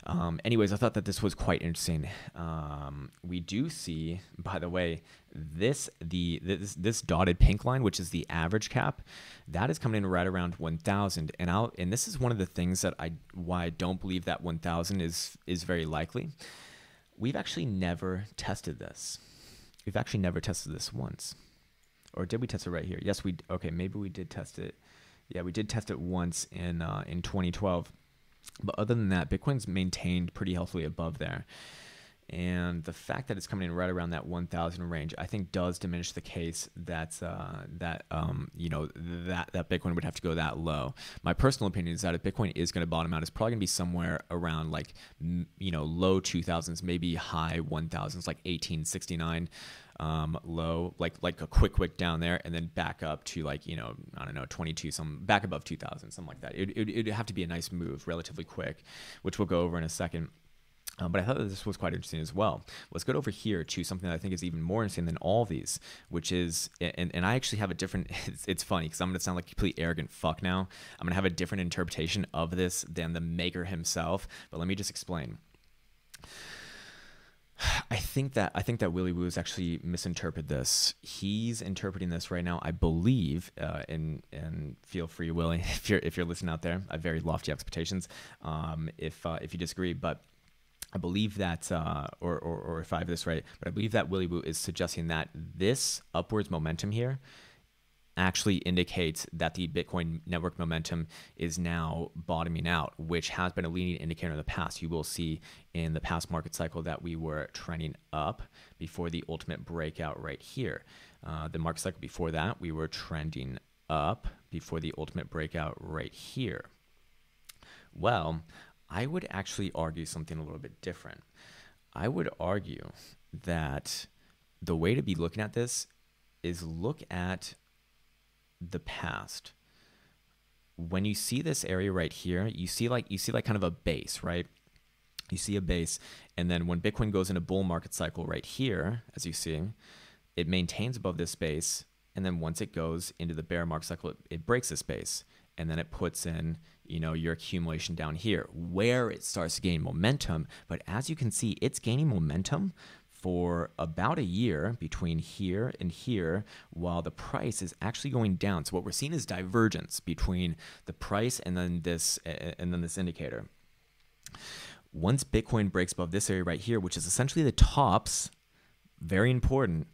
Um, anyways, I thought that this was quite interesting. Um, we do see, by the way, this the this this dotted pink line, which is the average cap, that is coming in right around one thousand. And I'll and this is one of the things that I why I don't believe that one thousand is is very likely. We've actually never tested this. We've actually never tested this once, or did we test it right here? Yes, we. Okay, maybe we did test it. Yeah, we did test it once in uh, in twenty twelve. But other than that, Bitcoin's maintained pretty healthily above there. And the fact that it's coming in right around that one thousand range, I think does diminish the case that, uh, that um, you know, that, that Bitcoin would have to go that low. My personal opinion is that if Bitcoin is going to bottom out, it's probably going to be somewhere around like, you know, low two thousands, maybe high one thousands, like eighteen sixty-nine um, low, like like a quick, quick down there, and then back up to like, you know, I don't know, twenty-two, some back above two thousand, something like that. It, it, it'd have to be a nice move relatively quick, which we'll go over in a second. Um, but I thought that this was quite interesting as well. Let's go over here to something that I think is even more interesting than all these, which is, and, and I actually have a different, it's, it's funny because I'm going to sound like a complete arrogant fuck now. I'm going to have a different interpretation of this than the maker himself. But let me just explain. I think that I think that Willy Woo has actually misinterpreted this. He's interpreting this right now, I believe. Uh, and and feel free, Willy, if you're if you're listening out there. I have very lofty expectations. Um, if uh, if you disagree, but I believe that, uh, or, or, or if I have this right, but I believe that Willy Woo is suggesting that this upwards momentum here actually indicates that the Bitcoin network momentum is now bottoming out, which has been a leading indicator in the past. You will see in the past market cycle that we were trending up before the ultimate breakout right here. Uh, the market cycle before that, we were trending up before the ultimate breakout right here. Well, I would actually argue something a little bit different. I would argue that the way to be looking at this is look at the past. When you see this area right here, you see like you see like kind of a base, right? You see a base, and then when Bitcoin goes in a bull market cycle right here, as you see, it maintains above this base, and then once it goes into the bear market cycle, it, it breaks this base, and then it puts in, you know, your accumulation down here where it starts to gain momentum. But as you can see, it's gaining momentum for about a year between here and here while the price is actually going down. So what we're seeing is divergence between the price and then this and then this indicator. Once Bitcoin breaks above this area right here, which is essentially the tops, very important,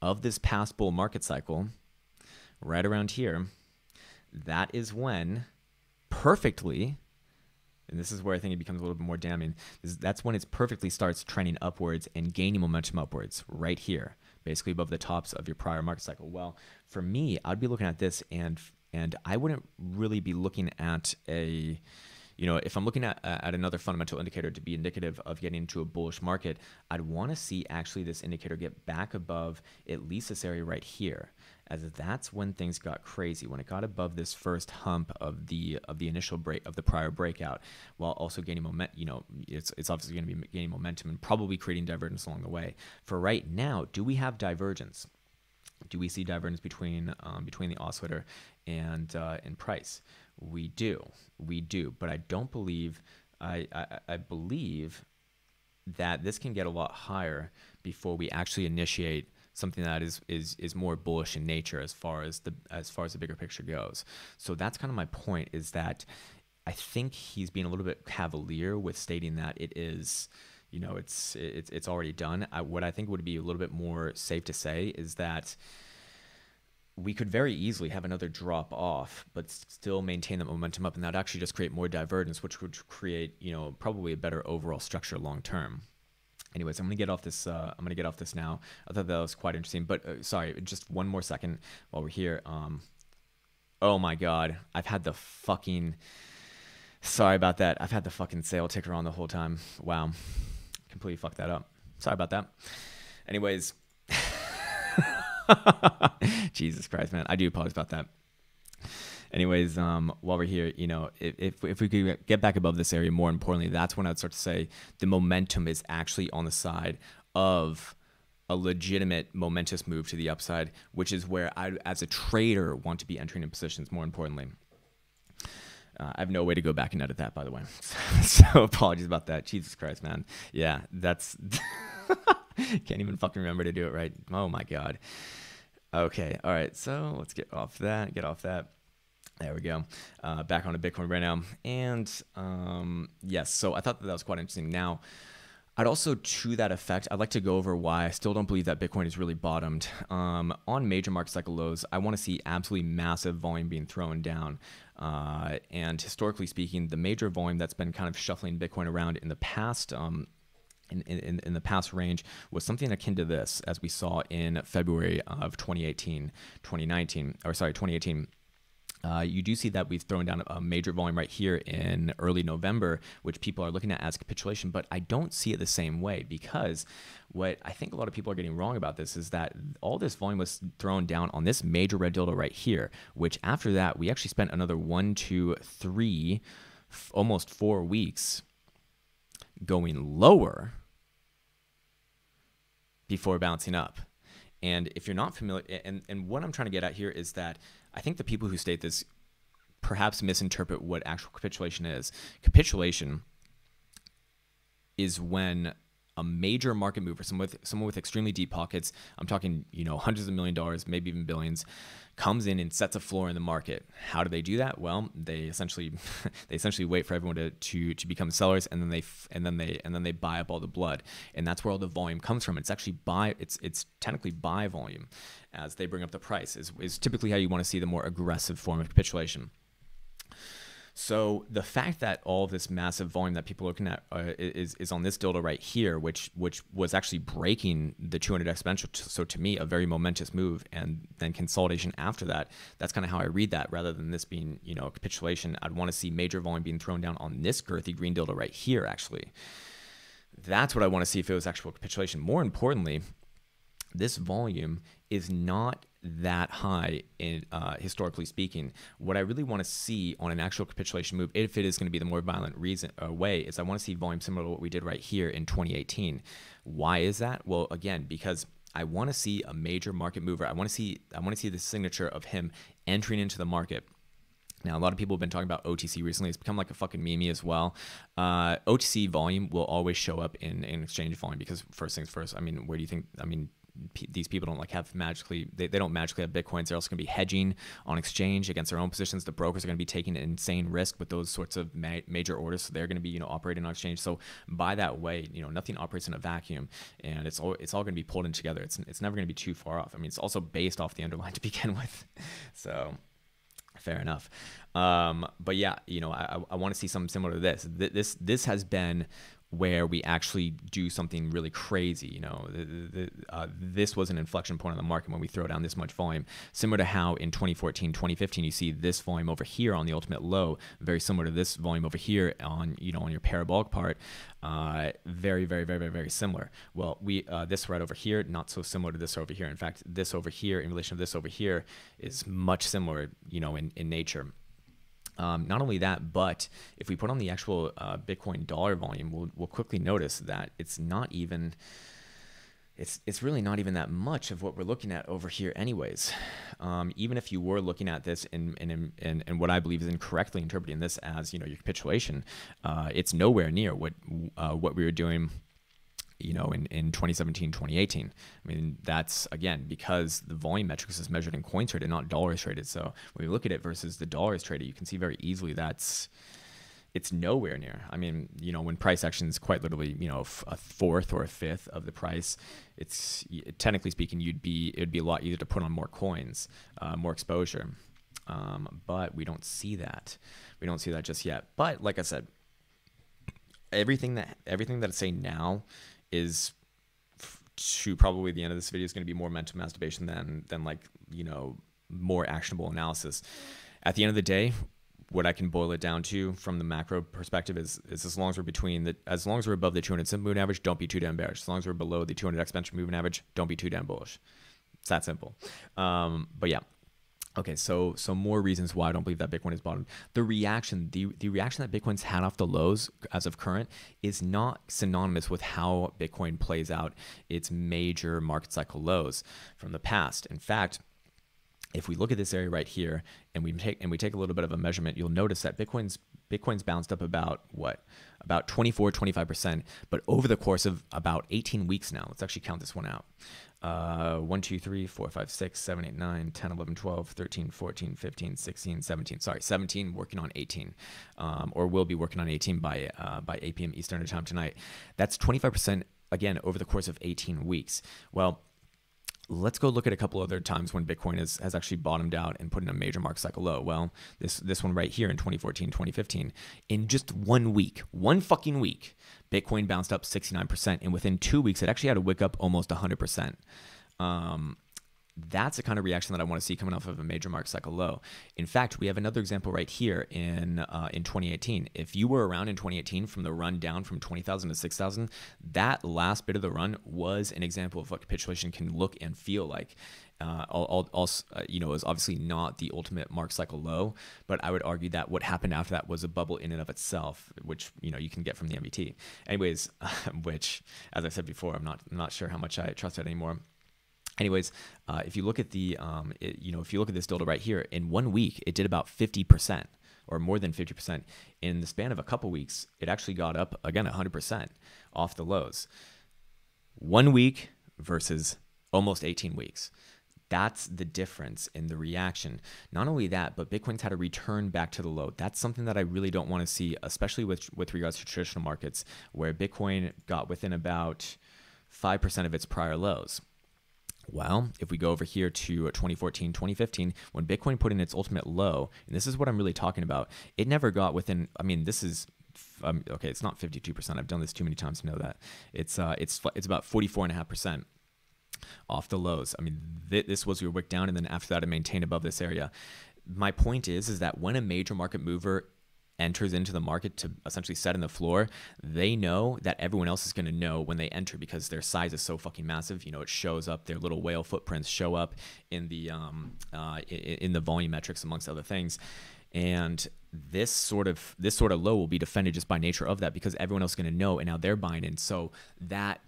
of this past bull market cycle, right around here, that is when perfectly, and this is where I think it becomes a little bit more damning, is that's when it's perfectly starts trending upwards and gaining momentum upwards right here, basically above the tops of your prior market cycle. Well, for me, I'd be looking at this, and and I wouldn't really be looking at a, you know, if I'm looking at, at another fundamental indicator to be indicative of getting into a bullish market, I'd want to see actually this indicator get back above at least this area right here, as that's when things got crazy, when it got above this first hump of the of the initial break of the prior breakout, while also gaining moment, you know, it's it's obviously going to be gaining momentum and probably creating divergence along the way. For right now, do we have divergence? Do we see divergence between um, between the oscillator and uh, and price? We do, we do, but I don't believe I, I I believe that this can get a lot higher before we actually initiate something that is is is more bullish in nature as far as the as far as the bigger picture goes. So that's kind of my point, is that I think he's being a little bit cavalier with stating that it is, you know, it's it's it's already done. I, what I think would be a little bit more safe to say is that we could very easily have another drop off, but still maintain the momentum up, and that would actually just create more divergence, which would create, you know, probably a better overall structure long term. Anyways, I'm gonna get off this. Uh, I'm gonna get off this now. I thought that was quite interesting. But uh, sorry, just one more second while we're here. Um, oh my God, I've had the fucking. Sorry about that. I've had the fucking sale ticker on the whole time. Wow, completely fucked that up. Sorry about that. Anyways, Jesus Christ, man, I do apologize about that. Anyways, um, while we're here, you know, if, if, if we could get back above this area, more importantly, that's when I'd start to say the momentum is actually on the side of a legitimate momentous move to the upside, which is where I, as a trader, want to be entering in positions, more importantly. Uh, I have no way to go back and edit that, by the way. So, so apologies about that. Jesus Christ, man. Yeah, that's... Can't even fucking remember to do it right. Oh, my God. Okay, all right. So let's get off that, get off that. There we go. Uh, back on to Bitcoin right now. And um, yes, so I thought that, that was quite interesting. Now, I'd also, to that effect, I'd like to go over why I still don't believe that Bitcoin is really bottomed. Um, on major market cycle lows, I want to see absolutely massive volume being thrown down. Uh, and historically speaking, the major volume that's been kind of shuffling Bitcoin around in the past um, In, in, in the past range was something akin to this, as we saw in February of twenty eighteen, twenty nineteen, or sorry, twenty eighteen. Uh, you do see that we've thrown down a major volume right here in early November, which people are looking at as capitulation, but I don't see it the same way, because what I think a lot of people are getting wrong about this is that all this volume was thrown down on this major red dildo right here, which after that, we actually spent another one, two, three, f- almost four weeks going lower before bouncing up. And if you're not familiar, and, and what I'm trying to get at here is that I think the people who state this perhaps misinterpret what actual capitulation is. Capitulation is when a major market mover, someone with, someone with extremely deep pockets, I'm talking, you know, hundreds of million dollars, maybe even billions, comes in and sets a floor in the market. How do they do that? Well, they essentially they essentially wait for everyone to, to to become sellers, and then they and then they and then they buy up all the blood, and that's where all the volume comes from. It's actually buy. It's it's technically buy volume, as they bring up the price is is typically how you want to see the more aggressive form of capitulation. So the fact that all this massive volume that people are looking at uh, is is on this dildo right here, which which was actually breaking the two hundred exponential, so to me a very momentous move, and then consolidation after that. That's kind of how I read that, rather than this being, you know, capitulation. I'd want to see major volume being thrown down on this girthy green dildo right here. Actually, that's what I want to see if it was actual capitulation. More importantly, this volume is not that high in uh, historically speaking. What I really want to see on an actual capitulation move, if it is going to be the more violent reason uh, way, is I want to see volume similar to what we did right here in twenty eighteen. Why is that? Well, again, because I want to see a major market mover. I want to see I want to see the signature of him entering into the market. Now, a lot of people have been talking about O T C recently. It's become like a fucking meme as well. Uh, O T C volume will always show up in, in exchange volume, because first things first. I mean, where do you think? I mean. P these people don't like have magically, they, they don't magically have Bitcoins. They're also going to be hedging on exchange against their own positions. The brokers are going to be taking an insane risk with those sorts of ma major orders. So they're going to be, you know, operating on exchange. So by that way, you know, nothing operates in a vacuum, and it's all, it's all going to be pulled in together. It's, it's never going to be too far off. I mean, it's also based off the underlying to begin with. So fair enough. Um, but yeah, you know, I, I want to see something similar to this. Th this, this has been where we actually do something really crazy. You know, the, the, uh, this was an inflection point on the market when we throw down this much volume, similar to how in twenty fourteen, twenty fifteen, you see this volume over here on the ultimate low, very similar to this volume over here on, you know, on your parabolic part, uh, very, very, very, very, very similar. Well, we, uh, this right over here, not so similar to this over here. In fact, this over here in relation to this over here is much similar, you know, in, in nature. Um, not only that, but if we put on the actual uh, Bitcoin dollar volume, we'll, we'll quickly notice that it's not even, it's, it's really not even that much of what we're looking at over here anyways. Um, even if you were looking at this in, in, in, in what I believe is incorrectly interpreting this as, you know, your capitulation, uh, it's nowhere near what, uh, what we were doing, you know, in, in twenty seventeen, twenty eighteen. I mean, that's, again, because the volume metrics is measured in coins traded, not dollars traded. So when you look at it versus the dollars traded, you can see very easily that's, it's nowhere near. I mean, you know, when price action is quite literally, you know, a fourth or a fifth of the price, it's, technically speaking, you'd be, it'd be a lot easier to put on more coins, uh, more exposure. Um, but we don't see that. We don't see that just yet. But like I said, everything that, everything that I say now is to probably the end of this video is going to be more mental masturbation than, than like, you know, more actionable analysis. At the end of the day, what I can boil it down to from the macro perspective is, is as long as we're between the, as long as we're above the two hundred simple moving average, don't be too damn bearish. As long as we're below the two hundred exponential moving average, don't be too damn bullish. It's that simple. Um, but yeah. Okay, so so more reasons why I don't believe that Bitcoin is bottomed. The reaction, the, the reaction that Bitcoin's had off the lows as of current is not synonymous with how Bitcoin plays out its major market cycle lows from the past. In fact, if we look at this area right here and we take and we take a little bit of a measurement, you'll notice that Bitcoin's Bitcoin's bounced up about what? About twenty-four, twenty-five percent, but over the course of about eighteen weeks now. Let's actually count this one out. Uh, one, two, three, four, five, six, seven, eight, nine, ten, eleven, twelve, thirteen, fourteen, fifteen, sixteen, seventeen. Sorry, seventeen, working on eighteen, um, or will be working on eighteen by, uh, by eight P M Eastern time tonight. That's twenty-five percent, again, over the course of eighteen weeks. Well, let's go look at a couple other times when Bitcoin is, has actually bottomed out and put in a major market cycle low. Well, this this one right here in twenty fourteen, twenty fifteen, in just one week, one fucking week, Bitcoin bounced up sixty-nine percent. And within two weeks, it actually had a wick up almost one hundred percent. Um, that's the kind of reaction that I want to see coming off of a major market cycle low. In fact, we have another example right here in, uh, in twenty eighteen. If you were around in twenty eighteen from the run down from twenty thousand to six thousand, that last bit of the run was an example of what capitulation can look and feel like. Uh, all, all, all, uh, you know, is obviously not the ultimate market cycle low, but I would argue that what happened after that was a bubble in and of itself, which, you know, you can get from the M V T. Anyways, which, as I said before, I'm not, I'm not sure how much I trust it anymore. Anyways, uh, if you look at the, um, it, you know, if you look at this dildo right here, in one week, it did about fifty percent or more than fifty percent. In the span of a couple weeks, it actually got up, again, one hundred percent off the lows. One week versus almost eighteen weeks. That's the difference in the reaction. Not only that, but Bitcoin's had a return back to the low. That's something that I really don't want to see, especially with, with regards to traditional markets, where Bitcoin got within about five percent of its prior lows. Well, if we go over here to twenty fourteen, twenty fifteen, when Bitcoin put in its ultimate low, and this is what I'm really talking about, it never got within, I mean, this is, um, okay, it's not fifty-two percent. I've done this too many times to know that. It's, uh, it's, it's about forty-four point five percent off the lows. I mean, th this was your wick down, and then after that, it maintained above this area. My point is, is that when a major market mover enters into the market to essentially set in the floor, they know that everyone else is going to know when they enter because their size is so fucking massive. You know, it shows up, their little whale footprints show up in the um, uh, in the volume metrics, amongst other things. And this sort of this sort of low will be defended just by nature of that, because everyone else is going to know, and now they're buying in. So that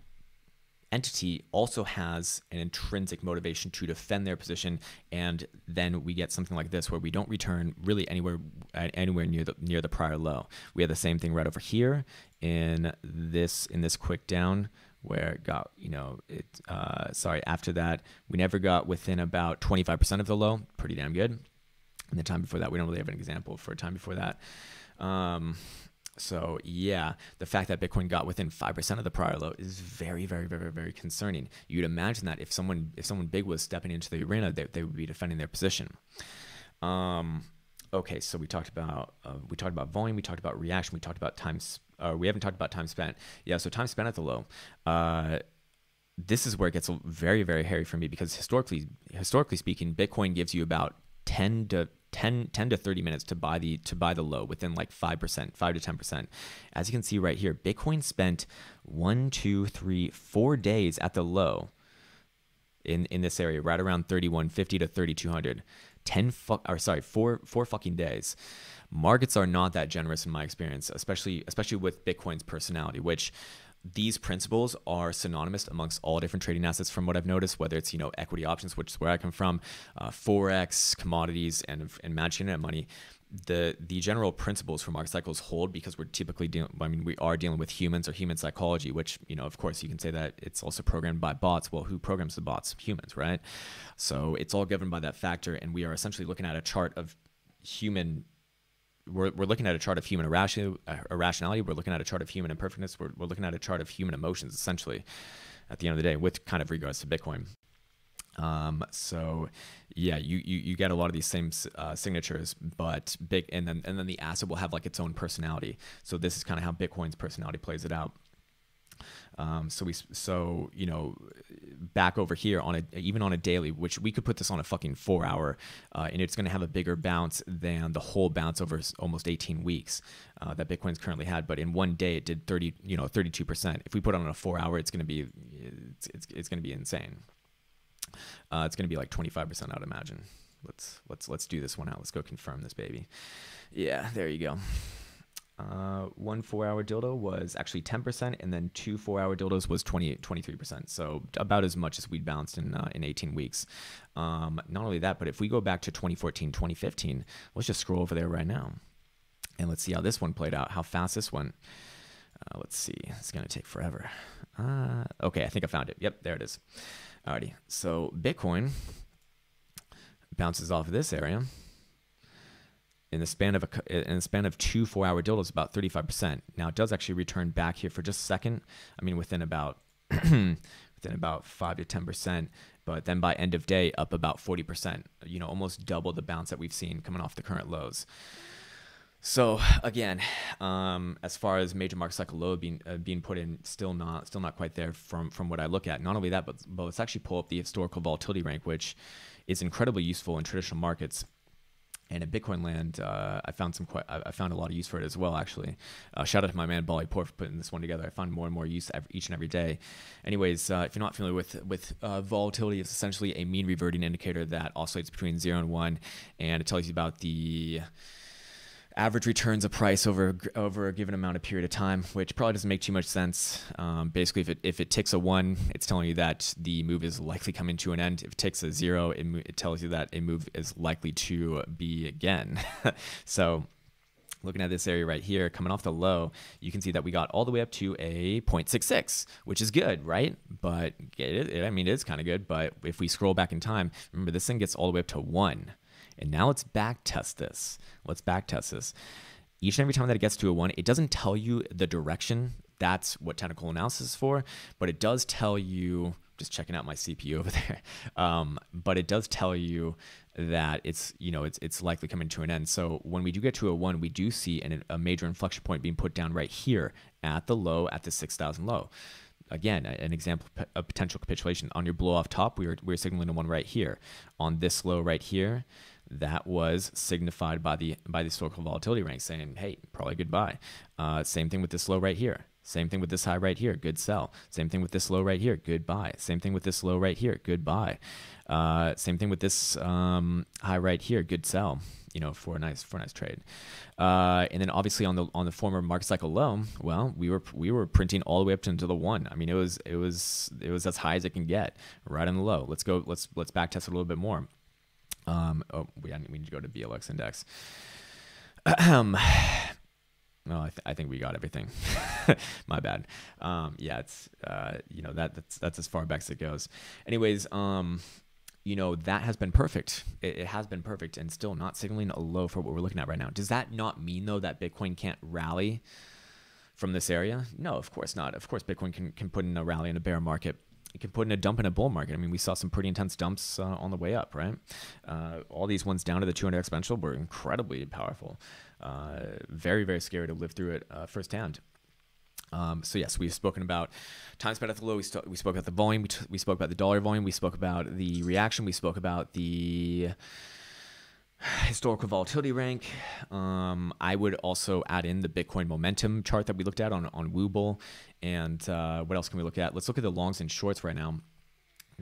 entity also has an intrinsic motivation to defend their position, and then we get something like this where we don't return really anywhere anywhere near the near the prior low. We had the same thing right over here in this in this quick down where it got, you know, it uh, sorry, after that we never got within about twenty-five percent of the low. Pretty damn good. And the time before that, we don't really have an example for a time before that. Um, So yeah, the fact that Bitcoin got within five percent of the prior low is very, very, very, very concerning. You'd imagine that if someone if someone big was stepping into the arena, they, they would be defending their position. Um, okay, so we talked about uh, we talked about volume, we talked about reaction, we talked about time. Uh, we haven't talked about time spent. Yeah, so time spent at the low. Uh, this is where it gets very, very hairy for me, because historically, historically speaking, Bitcoin gives you about ten to thirty minutes to buy the to buy the low within like five percent, five to ten percent. As you can see right here, Bitcoin spent one, two, three, four days at the low in in this area, right around thirty-one fifty to thirty-two hundred. Ten fuck, or sorry, four four fucking days. Markets are not that generous in my experience, especially especially with Bitcoin's personality, which. These principles are synonymous amongst all different trading assets from what I've noticed, whether it's, you know, equity options, which is where I come from, uh, Forex, commodities, and, and matching net money. The, the general principles for market cycles hold, because we're typically dealing, I mean, we are dealing with humans or human psychology, which, you know, of course you can say that it's also programmed by bots. Well, who programs the bots? Humans, right? So it's all governed by that factor. And we are essentially looking at a chart of human We're, we're looking at a chart of human irrationality. We're looking at a chart of human imperfectness. We're, we're looking at a chart of human emotions, essentially, at the end of the day, with kind of regards to Bitcoin. Um, so yeah, you, you, you get a lot of these same, uh, signatures, but big, and then, and then the asset will have like its own personality. So this is kind of how Bitcoin's personality plays it out. Um, so we, so, you know, back over here on a, even on a daily, which we could put this on a fucking four hour, uh, and it's going to have a bigger bounce than the whole bounce over almost eighteen weeks, uh, that Bitcoin's currently had. But in one day it did thirty, you know, thirty-two percent. If we put it on a four hour, it's going to be, it's, it's, it's going to be insane. Uh, it's going to be like twenty-five percent, I'd imagine. Let's, let's, let's do this one out. Let's go confirm this baby. Yeah, there you go. Uh, one four-hour dildo was actually ten percent, and then two four-hour dildos was twenty-three percent. So about as much as we'd bounced in uh, in eighteen weeks. Um, not only that, but if we go back to twenty fourteen, twenty fifteen, let's just scroll over there right now, and let's see how this one played out, how fast this one. Uh, let's see. It's going to take forever. Uh, okay, I think I found it. Yep, there it is. Alrighty. So Bitcoin bounces off of this area. In the span of a, in the span of two four-hour dildos, about thirty-five percent. Now it does actually return back here for just a second. I mean, within about within about five to ten percent. But then by end of day, up about forty percent. You know, almost double the bounce that we've seen coming off the current lows. So again, um, as far as major market cycle low being uh, being put in, still not still not quite there from from what I look at. Not only that, but but let's actually pull up the historical volatility rank, which is incredibly useful in traditional markets. And in Bitcoin land, uh, I found some. Quite, I found a lot of use for it as well. Actually, uh, shout out to my man Bali Poor for putting this one together. I find more and more use every, each and every day. Anyways, uh, if you're not familiar with with uh, volatility, it's essentially a mean reverting indicator that oscillates between zero and one, and it tells you about the average returns of price over over a given amount of period of time, which probably doesn't make too much sense. Um, basically, if it if it ticks a one, it's telling you that the move is likely coming to an end. If it ticks a zero, it, it tells you that a move is likely to be again. So, looking at this area right here, coming off the low, you can see that we got all the way up to a zero point six six, which is good, right? But it, it, I mean, it is kind of good. But if we scroll back in time, remember this thing gets all the way up to one. And now let's back test this. Let's back test this. Each and every time that it gets to a one, it doesn't tell you the direction. That's what technical analysis is for. But it does tell you, just checking out my C P U over there. Um, but it does tell you that it's, you know, it's it's likely coming to an end. So when we do get to a one, we do see an, a major inflection point being put down right here at the low, at the six thousand low. Again, an example of potential capitulation. On your blow off top, we were, we were signaling a one right here. On this low right here, that was signified by the by the historical volatility rank, saying, hey, probably goodbye. Uh, same thing with this low right here. Same thing with this high right here, good sell. Same thing with this low right here, goodbye. Same thing with this low right here, goodbye. Uh, same thing with this um, high right here, good sell. You know, for a nice for a nice trade. Uh, and then obviously on the on the former market cycle low, well, we were we were printing all the way up to into the one. I mean, it was it was it was as high as it can get, right on the low. Let's go. Let's let's back test it a little bit more. Um, oh, we, we need to go to B L X index. Um, well, I, th I think we got everything. My bad. Um, yeah, it's, uh, you know, that that's, that's as far back as it goes. Anyways, um, you know, that has been perfect. It, it has been perfect and still not signaling a low for what we're looking at right now. Does that not mean though that Bitcoin can't rally from this area? No, of course not. Of course, Bitcoin can, can put in a rally in a bear market. You can put in a dump in a bull market. I mean, we saw some pretty intense dumps uh, on the way up, right? Uh, all these ones down to the two hundred exponential were incredibly powerful. Uh, very, very scary to live through it uh, firsthand. Um, so yes, we've spoken about time spent at the low. We, we spoke about the volume. We, t we spoke about the dollar volume. We spoke about the reaction. We spoke about the historical volatility rank. Um, I would also add in the Bitcoin momentum chart that we looked at on, on Woobull. And uh, what else can we look at? Let's look at the longs and shorts right now.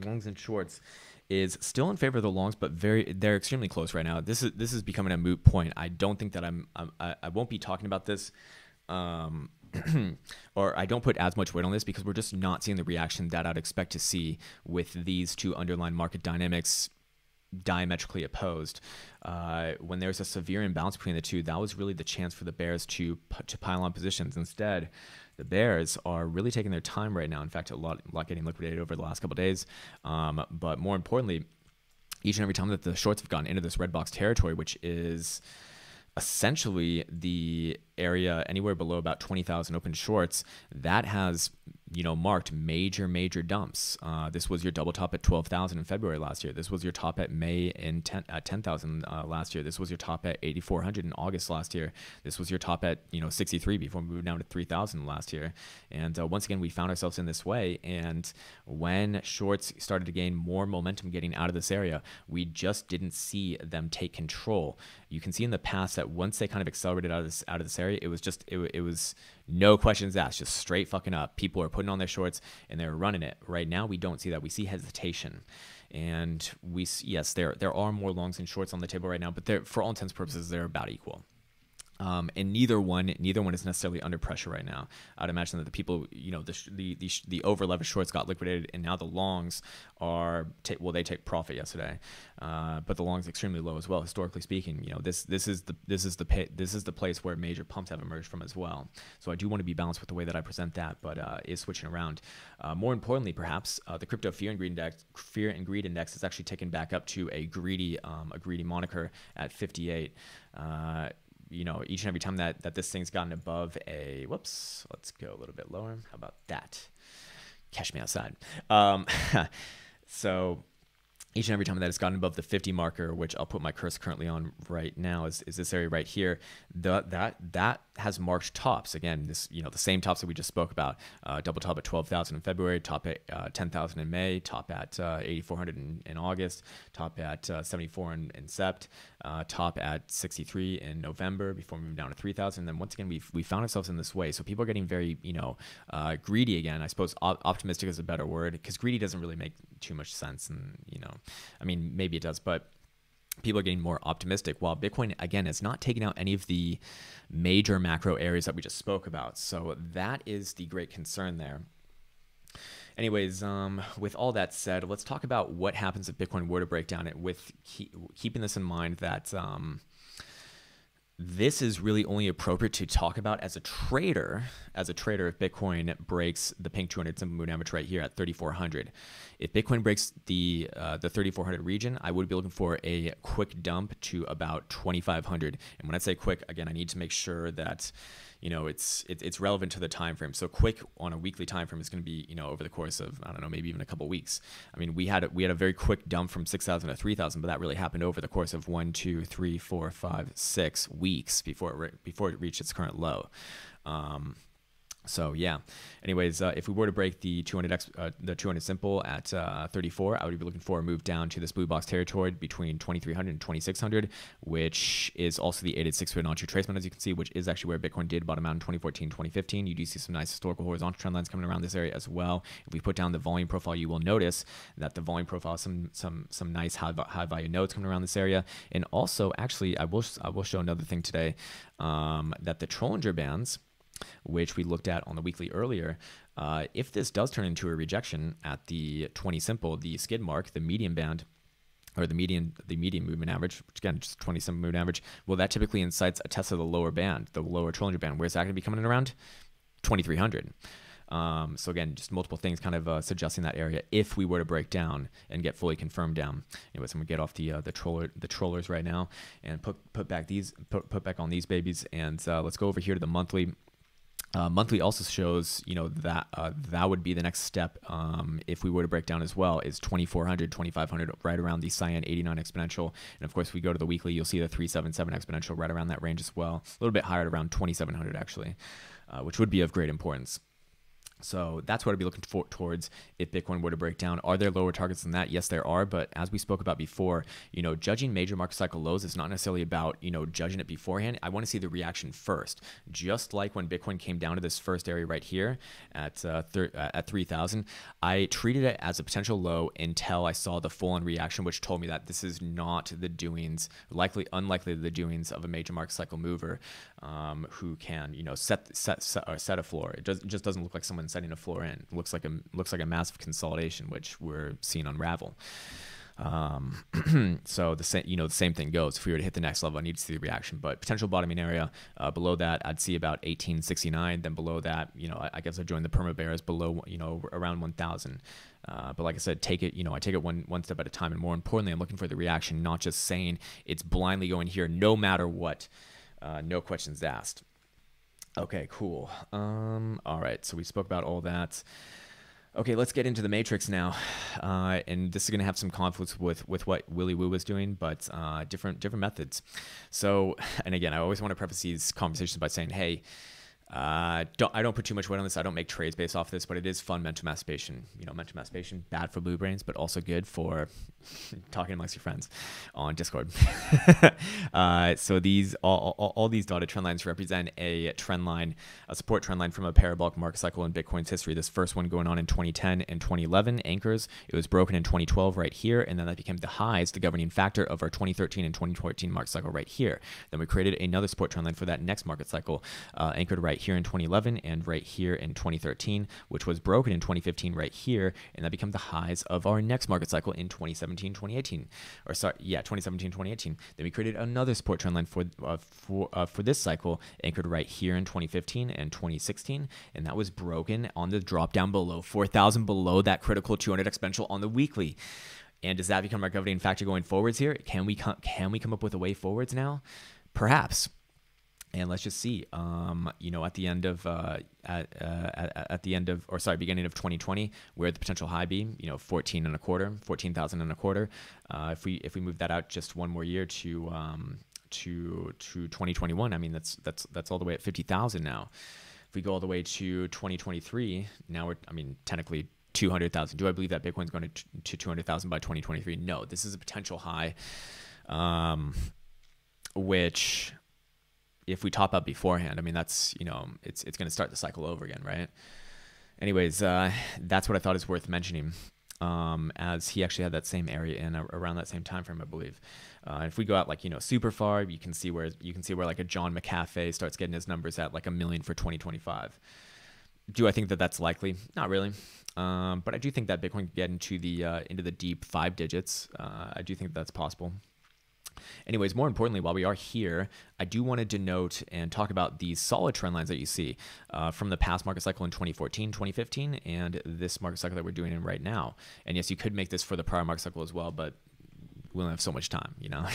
Longs and shorts is still in favor of the longs, but very they're extremely close right now. This is this is becoming a moot point. I don't think that I'm, I'm I, I won't be talking about this, um, or I don't put as much weight on this because we're just not seeing the reaction that I'd expect to see with these two underlying market dynamics diametrically opposed. Uh, when there's a severe imbalance between the two, that was really the chance for the bears to to pile on positions. Instead, the bears are really taking their time right now. In fact, a lot, a lot getting liquidated over the last couple of days. Um, but more importantly, each and every time that the shorts have gotten into this red box territory, which is essentially the area anywhere below about twenty thousand open shorts, that has, you know, marked major, major dumps. Uh, this was your double top at twelve thousand in February last year. This was your top at May in ten, at ten thousand uh, last year. This was your top at eighty-four hundred in August last year. This was your top at, you know, sixty-three before we moved down to three thousand last year. And uh, once again, we found ourselves in this way. And when shorts started to gain more momentum getting out of this area, we just didn't see them take control. You can see in the past that once they kind of accelerated out of this, out of this area, it was just, it, it was no questions asked, just straight fucking up. People are putting on their shorts and they're running it. Right now, we don't see that. We see hesitation. And we, yes, there, there are more longs and shorts on the table right now, but they're, for all intents and purposes, they're about equal. Um, and neither one, neither one is necessarily under pressure right now. I'd imagine that the people, you know, the the the, the over leveraged shorts got liquidated, and now the longs are take, well, they take profit yesterday, uh, but the longs extremely low as well. Historically speaking, you know, this this is the this is the pay, this is the place where major pumps have emerged from as well. So I do want to be balanced with the way that I present that, but uh, is switching around. Uh, more importantly, perhaps uh, the crypto fear and greed index, fear and greed index, is actually taken back up to a greedy um, a greedy moniker at fifty-eight. Uh, you know, each and every time that, that this thing's gotten above a, whoops, let's go a little bit lower. How about that? Catch me outside. Um, so each and every time that it's gotten above the fifty marker, which I'll put my cursor currently on right now, is, is this area right here. The, that that has marked tops. Again, this, you know, the same tops that we just spoke about. Uh, double top at twelve thousand in February, top at uh, ten thousand in May, top at uh, eighty-four hundred in, in August, top at uh, seventy-four in, in Sept, uh, top at sixty-three in November before moving down to three thousand. And then once again, we've, we found ourselves in this way. So people are getting very, you know, uh, greedy again. I suppose op optimistic is a better word, because greedy doesn't really make too much sense, and, you know, I mean, maybe it does, but people are getting more optimistic, while Bitcoin, again, is not taking out any of the major macro areas that we just spoke about. So that is the great concern there. Anyways, um, with all that said, let's talk about what happens if Bitcoin were to break down, it with keep, keeping this in mind that um, this is really only appropriate to talk about as a trader, as a trader if Bitcoin breaks the pink two hundred simple moving average right here at thirty-four hundred. If Bitcoin breaks the uh, the thirty-four hundred region, I would be looking for a quick dump to about twenty-five hundred. And when I say quick, again, I need to make sure that, you know, it's it, it's relevant to the time frame. So quick on a weekly time frame is going to be, you know, over the course of, I don't know, maybe even a couple of weeks. I mean, we had a, we had a very quick dump from six thousand to three thousand, but that really happened over the course of one, two, three, four, five, six weeks before it re before it reached its current low. Um, So yeah, anyways, uh, if we were to break the two hundred X, uh, the two hundred simple at uh, thirty-four, I would be looking for a move down to this blue box territory between twenty-three hundred and twenty-six hundred, which is also the aided six-foot notch retracement, as you can see, which is actually where Bitcoin did bottom out in twenty fourteen, twenty fifteen. You do see some nice historical horizontal trend lines coming around this area as well. If we put down the volume profile, you will notice that the volume profile has some some some nice high, high value nodes coming around this area, and also actually I will I will show another thing today, um, that the Trollinger bands, which we looked at on the weekly earlier, uh, if this does turn into a rejection at the twenty simple, the skid mark, the median band, or the median, the median movement average, which again, just twenty simple movement average, well, that typically incites a test of the lower band, the lower Trollinger band. Where's that going to be coming in around? twenty-three hundred. Um, so again, just multiple things kind of uh, suggesting that area if we were to break down and get fully confirmed down. Anyways, I'm gonna get off the uh, the troller the trollers right now and put put back these put, put back on these babies, and uh, let's go over here to the monthly. Uh, monthly also shows, you know, that uh, that would be the next step, um, if we were to break down as well, is twenty-four hundred, twenty-five hundred, right around the cyan eighty-nine exponential. And of course, if we go to the weekly, you'll see the three seventy-seven exponential right around that range as well, a little bit higher at around twenty-seven hundred actually, uh, which would be of great importance. So that's what I'd be looking for towards if Bitcoin were to break down. Are there lower targets than that? Yes, there are. But as we spoke about before, you know, judging major market cycle lows is not necessarily about, you know, judging it beforehand. I want to see the reaction first. Just like when Bitcoin came down to this first area right here at uh, thir uh, at three thousand, I treated it as a potential low until I saw the full-on reaction, which told me that this is not the doings, likely, unlikely the doings of a major market cycle mover, um, who can, you know, set set set, or set a floor. It, does, it just doesn't look like someone setting a floor in. Looks like a looks like a massive consolidation, which we're seeing unravel. Um, so the same, you know, the same thing goes. If we were to hit the next level, I need to see the reaction. But potential bottoming area, uh, below that, I'd see about eighteen sixty-nine. Then below that, you know, I, I guess I joined the perma bears below, you know, around one thousand. Uh, but like I said, take it, you know, I take it one one step at a time, and more importantly, I'm looking for the reaction, not just saying it's blindly going here, no matter what, uh, no questions asked. Okay, cool. Um, all right, so we spoke about all that. Okay, let's get into the matrix now, uh, and this is going to have some conflicts with with what Willy Woo was doing, but uh, different different methods. So, and again, I always want to preface these conversations by saying, hey, Uh, don't, I don't put too much weight on this. I don't make trades based off this, but it is fun mental masturbation. You know, mental masturbation, bad for blue brains, but also good for talking amongst your friends on Discord. uh, so these, all, all, all these dotted trend lines represent a trend line, a support trend line from a parabolic market cycle in Bitcoin's history. This first one going on in twenty ten and twenty eleven anchors. It was broken in twenty twelve right here, and then that became the highs, the governing factor of our twenty thirteen and twenty fourteen market cycle right here. Then we created another support trend line for that next market cycle, uh, anchored right here in twenty eleven and right here in twenty thirteen, which was broken in twenty fifteen right here, and that becomes the highs of our next market cycle in twenty seventeen twenty eighteen, or sorry, yeah, twenty seventeen twenty eighteen. Then we created another support trend line for uh, for uh, for this cycle, anchored right here in twenty fifteen and twenty sixteen, and that was broken on the drop down below four thousand, below that critical two hundred exponential on the weekly. And does that become our governing factor going forwards here? Can we come, can we come up with a way forwards now? Perhaps. And let's just see, um, you know, at the end of, uh, at, uh, at, at the end of, or sorry, beginning of twenty twenty, where the potential high be, you know, fourteen and a quarter, fourteen thousand and a quarter. Uh, if we, if we move that out just one more year to, um, to, to twenty twenty-one, I mean, that's, that's, that's all the way at fifty thousand now. If we go all the way to twenty twenty-three, now we're, I mean, technically two hundred thousand. Do I believe that Bitcoin's going to, to two hundred thousand by twenty twenty-three? No, this is a potential high, um, which... if we top up beforehand, I mean, that's, you know, it's, it's going to start the cycle over again, right? Anyways, uh, that's what I thought is worth mentioning, um, as he actually had that same area in uh, around that same time frame, I believe. Uh, if we go out like, you know, super far, you can see where, you can see where like a John McAfee starts getting his numbers at like a million for twenty twenty-five. Do I think that that's likely? Not really. Um, but I do think that Bitcoin can get into the, uh, into the deep five digits. Uh, I do think that that's possible. Anyways, more importantly, while we are here, I do want to denote and talk about these solid trend lines that you see uh, from the past market cycle in twenty fourteen, twenty fifteen, and this market cycle that we're doing in right now. And yes, you could make this for the prior market cycle as well, but we only have so much time, you know,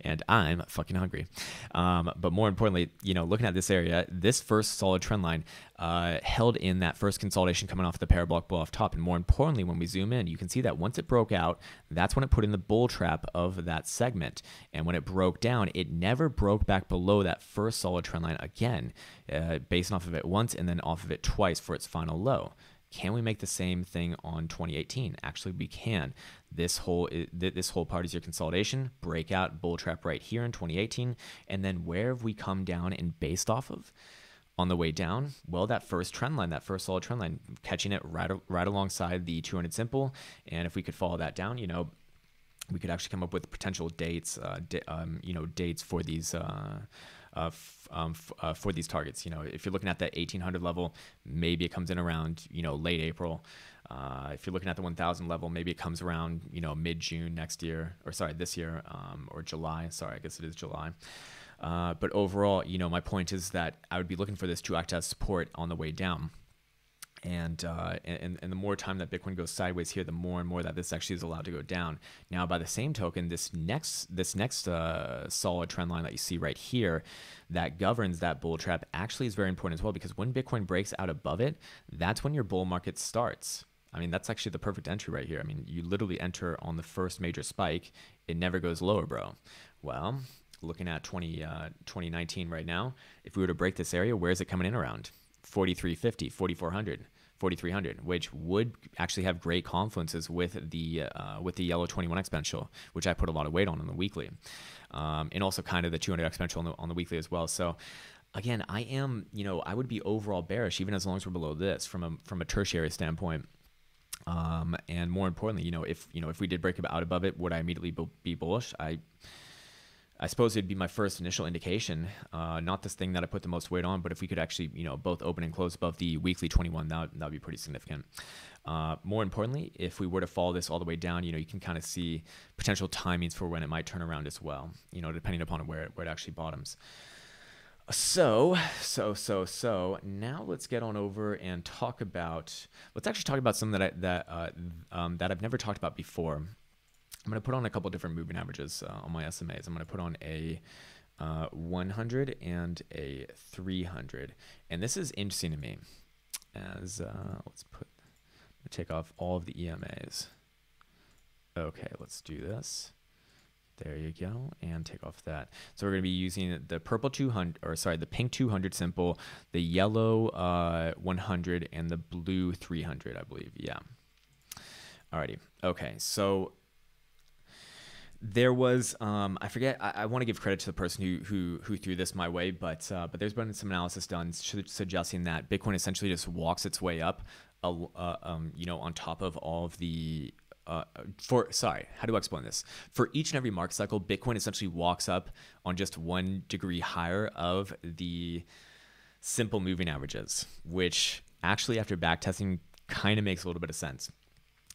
and I'm fucking hungry. Um, but more importantly, you know, looking at this area, this first solid trend line uh, held in that first consolidation coming off the parabolic bull off top. And more importantly, when we zoom in, you can see that once it broke out, that's when it put in the bull trap of that segment. And when it broke down, it never broke back below that first solid trend line again, uh, based off of it once and then off of it twice for its final low. Can we make the same thing on twenty eighteen? Actually, we can. This whole this whole part is your consolidation, breakout, bull trap right here in twenty eighteen. And then where have we come down and based off of? On the way down, well, that first trend line, that first solid trend line, catching it right, right alongside the two hundred simple. And if we could follow that down, you know, we could actually come up with potential dates, uh, di um, you know, dates for these, uh, Uh, f um, f uh, for these targets. You know, if you're looking at that eighteen hundred level, maybe it comes in around, you know, late April. Uh, if you're looking at the one thousand level, maybe it comes around, you know, mid-June next year, or sorry, this year, um, or July. Sorry, I guess it is July. Uh, but overall, you know, my point is that I would be looking for this to act as support on the way down. And, uh, and and the more time that Bitcoin goes sideways here, the more and more that this actually is allowed to go down. Now, by the same token, this next this next uh, solid trend line that you see right here that governs that bull trap actually is very important as well, because when Bitcoin breaks out above it, that's when your bull market starts. I mean, that's actually the perfect entry right here. I mean, you literally enter on the first major spike. It never goes lower, bro. Well, looking at twenty nineteen right now, if we were to break this area, where is it coming in around? forty-three fifty, forty-four hundred, forty-three hundred, which would actually have great confluences with the uh, with the yellow twenty-one exponential, which I put a lot of weight on on the weekly, um, and also kind of the two hundred exponential on the, on the weekly as well. So again, I am, you know, I would be overall bearish even as long as we're below this from a from a tertiary standpoint. Um, and more importantly, you know, if you know if we did break out above it, would I immediately be bullish? I. I suppose it'd be my first initial indication, uh, not this thing that I put the most weight on, but if we could actually, you know, both open and close above the weekly twenty-one, that would, that would be pretty significant. Uh, more importantly, if we were to follow this all the way down, you know, you can kind of see potential timings for when it might turn around as well, you know, depending upon where it, where it actually bottoms. So, so, so, so now let's get on over and talk about, let's actually talk about something that I, that, uh, um, that I've never talked about before. I'm going to put on a couple different moving averages uh, on my S M As. I'm going to put on a uh, one hundred and a three hundred. And this is interesting to me. As uh, let's put, take off all of the E M As. Okay, let's do this. There you go, and take off that. So we're going to be using the purple two hundred, or sorry, the pink two hundred symbol, the yellow uh, one hundred, and the blue three hundred, I believe. Yeah. Alrighty. Okay. So there was, um, I forget. I, I want to give credit to the person who who who threw this my way, but uh, but there's been some analysis done suggesting that Bitcoin essentially just walks its way up, uh, uh, um, you know, on top of all of the. Uh, for sorry, how do I explain this? For each and every market cycle, Bitcoin essentially walks up on just one degree higher of the simple moving averages, which actually, after backtesting, kind of makes a little bit of sense.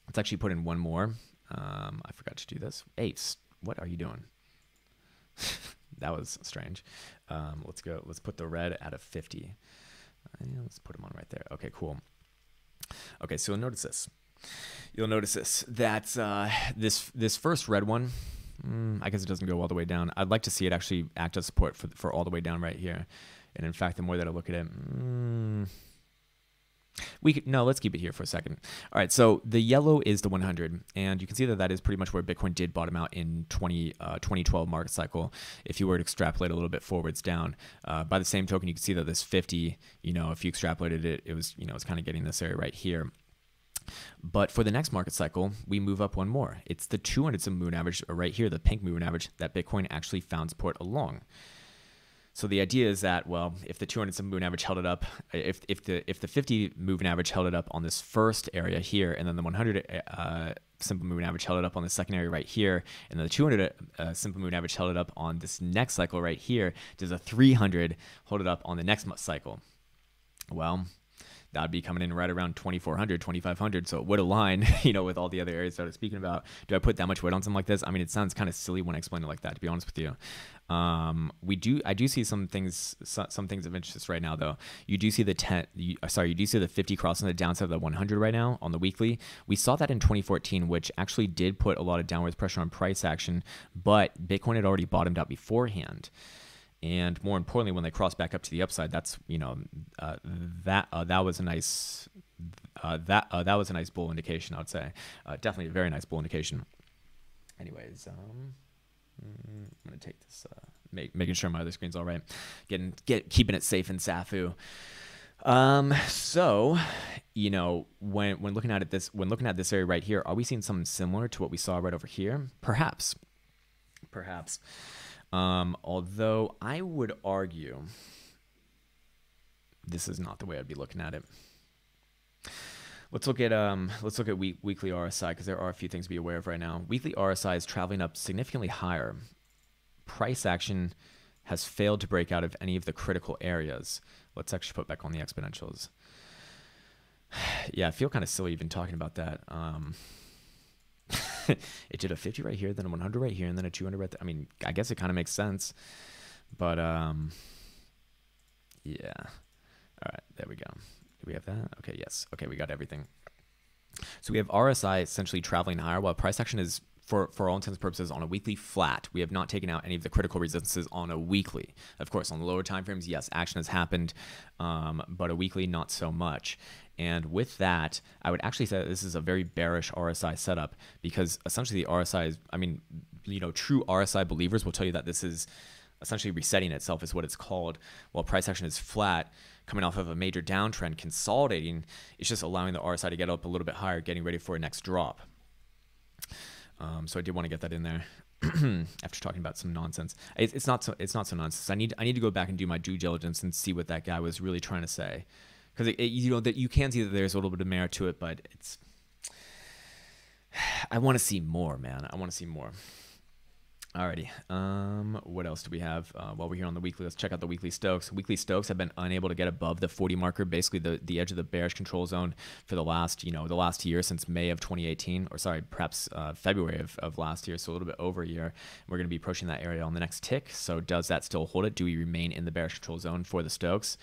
Let's actually put in one more. Um, I forgot to do this. Ace, what are you doing? That was strange. Um, let's go. Let's put the red at a fifty. And let's put them on right there. Okay, cool. Okay, so notice this. You'll notice this, that uh, this this first red one, mm, I guess it doesn't go all the way down. I'd like to see it actually act as support for, for all the way down right here. And in fact, the more that I look at it, mm, we could, no, let's keep it here for a second. All right, so the yellow is the one hundred, and you can see that that is pretty much where Bitcoin did bottom out in twenty twelve market cycle. If you were to extrapolate a little bit forwards down, uh, by the same token, you can see that this fifty, you know, if you extrapolated it, it was, you know, it's kind of getting this area right here. But for the next market cycle, we move up one more. It's the two hundred some moving average right here, the pink moving average that Bitcoin actually found support along. So the idea is that, well, if the two hundred some moving average held it up, if if the if the fifty moving average held it up on this first area here, and then the one hundred uh, simple moving average held it up on the second area right here, and then the two hundred uh, simple moving average held it up on this next cycle right here, does a three hundred hold it up on the next cycle? Well, that'd be coming in right around twenty-four hundred, twenty-five hundred. So it would align, you know, with all the other areas that I was speaking about. Do I put that much weight on something like this? I mean, it sounds kind of silly when I explain it like that, to be honest with you. Um, we do, I do see some things, some things of interest right now, though. You do see the ten, you, sorry, you do see the fifty cross on the downside of the one hundred right now on the weekly. We saw that in twenty fourteen, which actually did put a lot of downward pressure on price action, but Bitcoin had already bottomed out beforehand. And more importantly, when they cross back up to the upside, that's, you know, uh, that uh, that was a nice uh, that uh, that was a nice bull indication, I would say. Uh, definitely a very nice bull indication. Anyways, um, I'm gonna take this, uh, make, making sure my other screen's all right, getting get keeping it safe in Safu. Um, so, you know, when when looking at it this when looking at this area right here, are we seeing something similar to what we saw right over here? Perhaps, perhaps. Um, although I would argue this is not the way I'd be looking at it. Let's look at um, let's look at week, weekly R S I, because there are a few things to be aware of right now. Weekly R S I is traveling up significantly higher. Price action has failed to break out of any of the critical areas. Let's actually put back on the exponentials. Yeah, I feel kind of silly even talking about that. Um, it did a fifty right here, then a one hundred right here, and then a two hundred right there. I mean, I guess it kind of makes sense, but um, yeah. All right, there we go. Do we have that? Okay, yes. Okay, we got everything. So we have R S I essentially traveling higher while price action is, for, for all intents and purposes, on a weekly flat. We have not taken out any of the critical resistances on a weekly. Of course, on the lower time frames, yes, action has happened, um, but a weekly, not so much. And with that, I would actually say that this is a very bearish R S I setup, because essentially the R S I is, I mean, you know, true R S I believers will tell you that this is essentially resetting itself, is what it's called, while price action is flat, coming off of a major downtrend, consolidating. It's just allowing the R S I to get up a little bit higher, getting ready for a next drop. Um, so I did want to get that in there after talking about some nonsense. It, it's not so, it's not so nonsense. I need, I need to go back and do my due diligence and see what that guy was really trying to say. Because you know that you can see that there's a little bit of merit to it, but it's. I want to see more, man. I want to see more. Alrighty. Um, what else do we have? Uh, while we're here on the weekly, let's check out the weekly Stokes. Weekly Stokes have been unable to get above the forty marker, basically the the edge of the bearish control zone for the last, you know, the last year since May of twenty eighteen, or sorry, perhaps uh, February of, of last year, so a little bit over a year. We're going to be approaching that area on the next tick. So does that still hold it? Do we remain in the bearish control zone for the Stokes?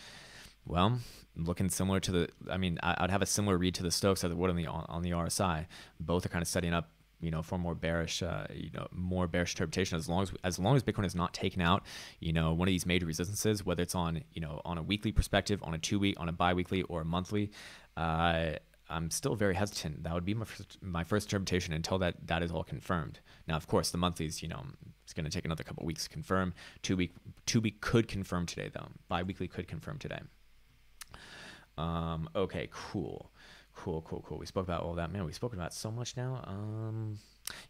Well, looking similar to the, I mean, I'd have a similar read to the Stokes as it would on the on the R S I. Both are kind of setting up, you know, for more bearish, uh, you know, more bearish interpretation. As long as as long as Bitcoin is not taken out, you know, one of these major resistances, whether it's on, you know, on a weekly perspective, on a two week, on a bi-weekly, or a monthly, uh, I'm still very hesitant. That would be my first, my first interpretation until that that is all confirmed. Now, of course, the monthlies, you know, It's going to take another couple weeks to confirm. Two week, two week could confirm today though. Bi-weekly could confirm today. Um, okay, cool. Cool, cool, cool. We spoke about all that. Man, we've spoken about so much now. Um,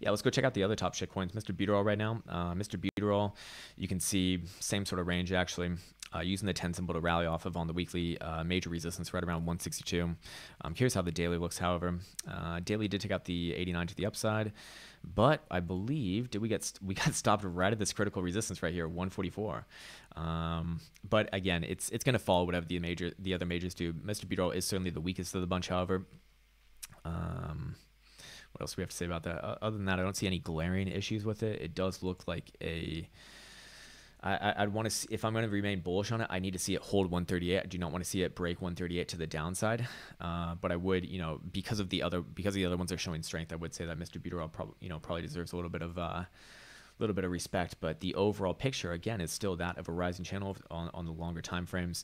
yeah, let's go check out the other top shit coins. Mister Buterol right now. Uh, Mister Buterol, you can see same sort of range actually. Uh, using the ten symbol to rally off of on the weekly, uh, major resistance right around one sixty-two. I'm curious how the daily looks, however. Uh, daily did take out the eighty-nine to the upside, but I believe, did we get, st we got stopped right at this critical resistance right here, one forty-four. Um, but again, it's it's going to follow whatever the major, the other majors do. Mister Buterol is certainly the weakest of the bunch, however. Um, what else do we have to say about that? Uh, other than that, I don't see any glaring issues with it. It does look like a... I, I'd want to see, if I'm going to remain bullish on it, I need to see it hold one thirty-eight. I do not want to see it break one thirty-eight to the downside. Uh, but I would, you know, because of the other, because the other ones are showing strength, I would say that Mister Buterol probably, you know, probably deserves a little bit of a uh, little bit of respect. But the overall picture, again, is still that of a rising channel on, on the longer time frames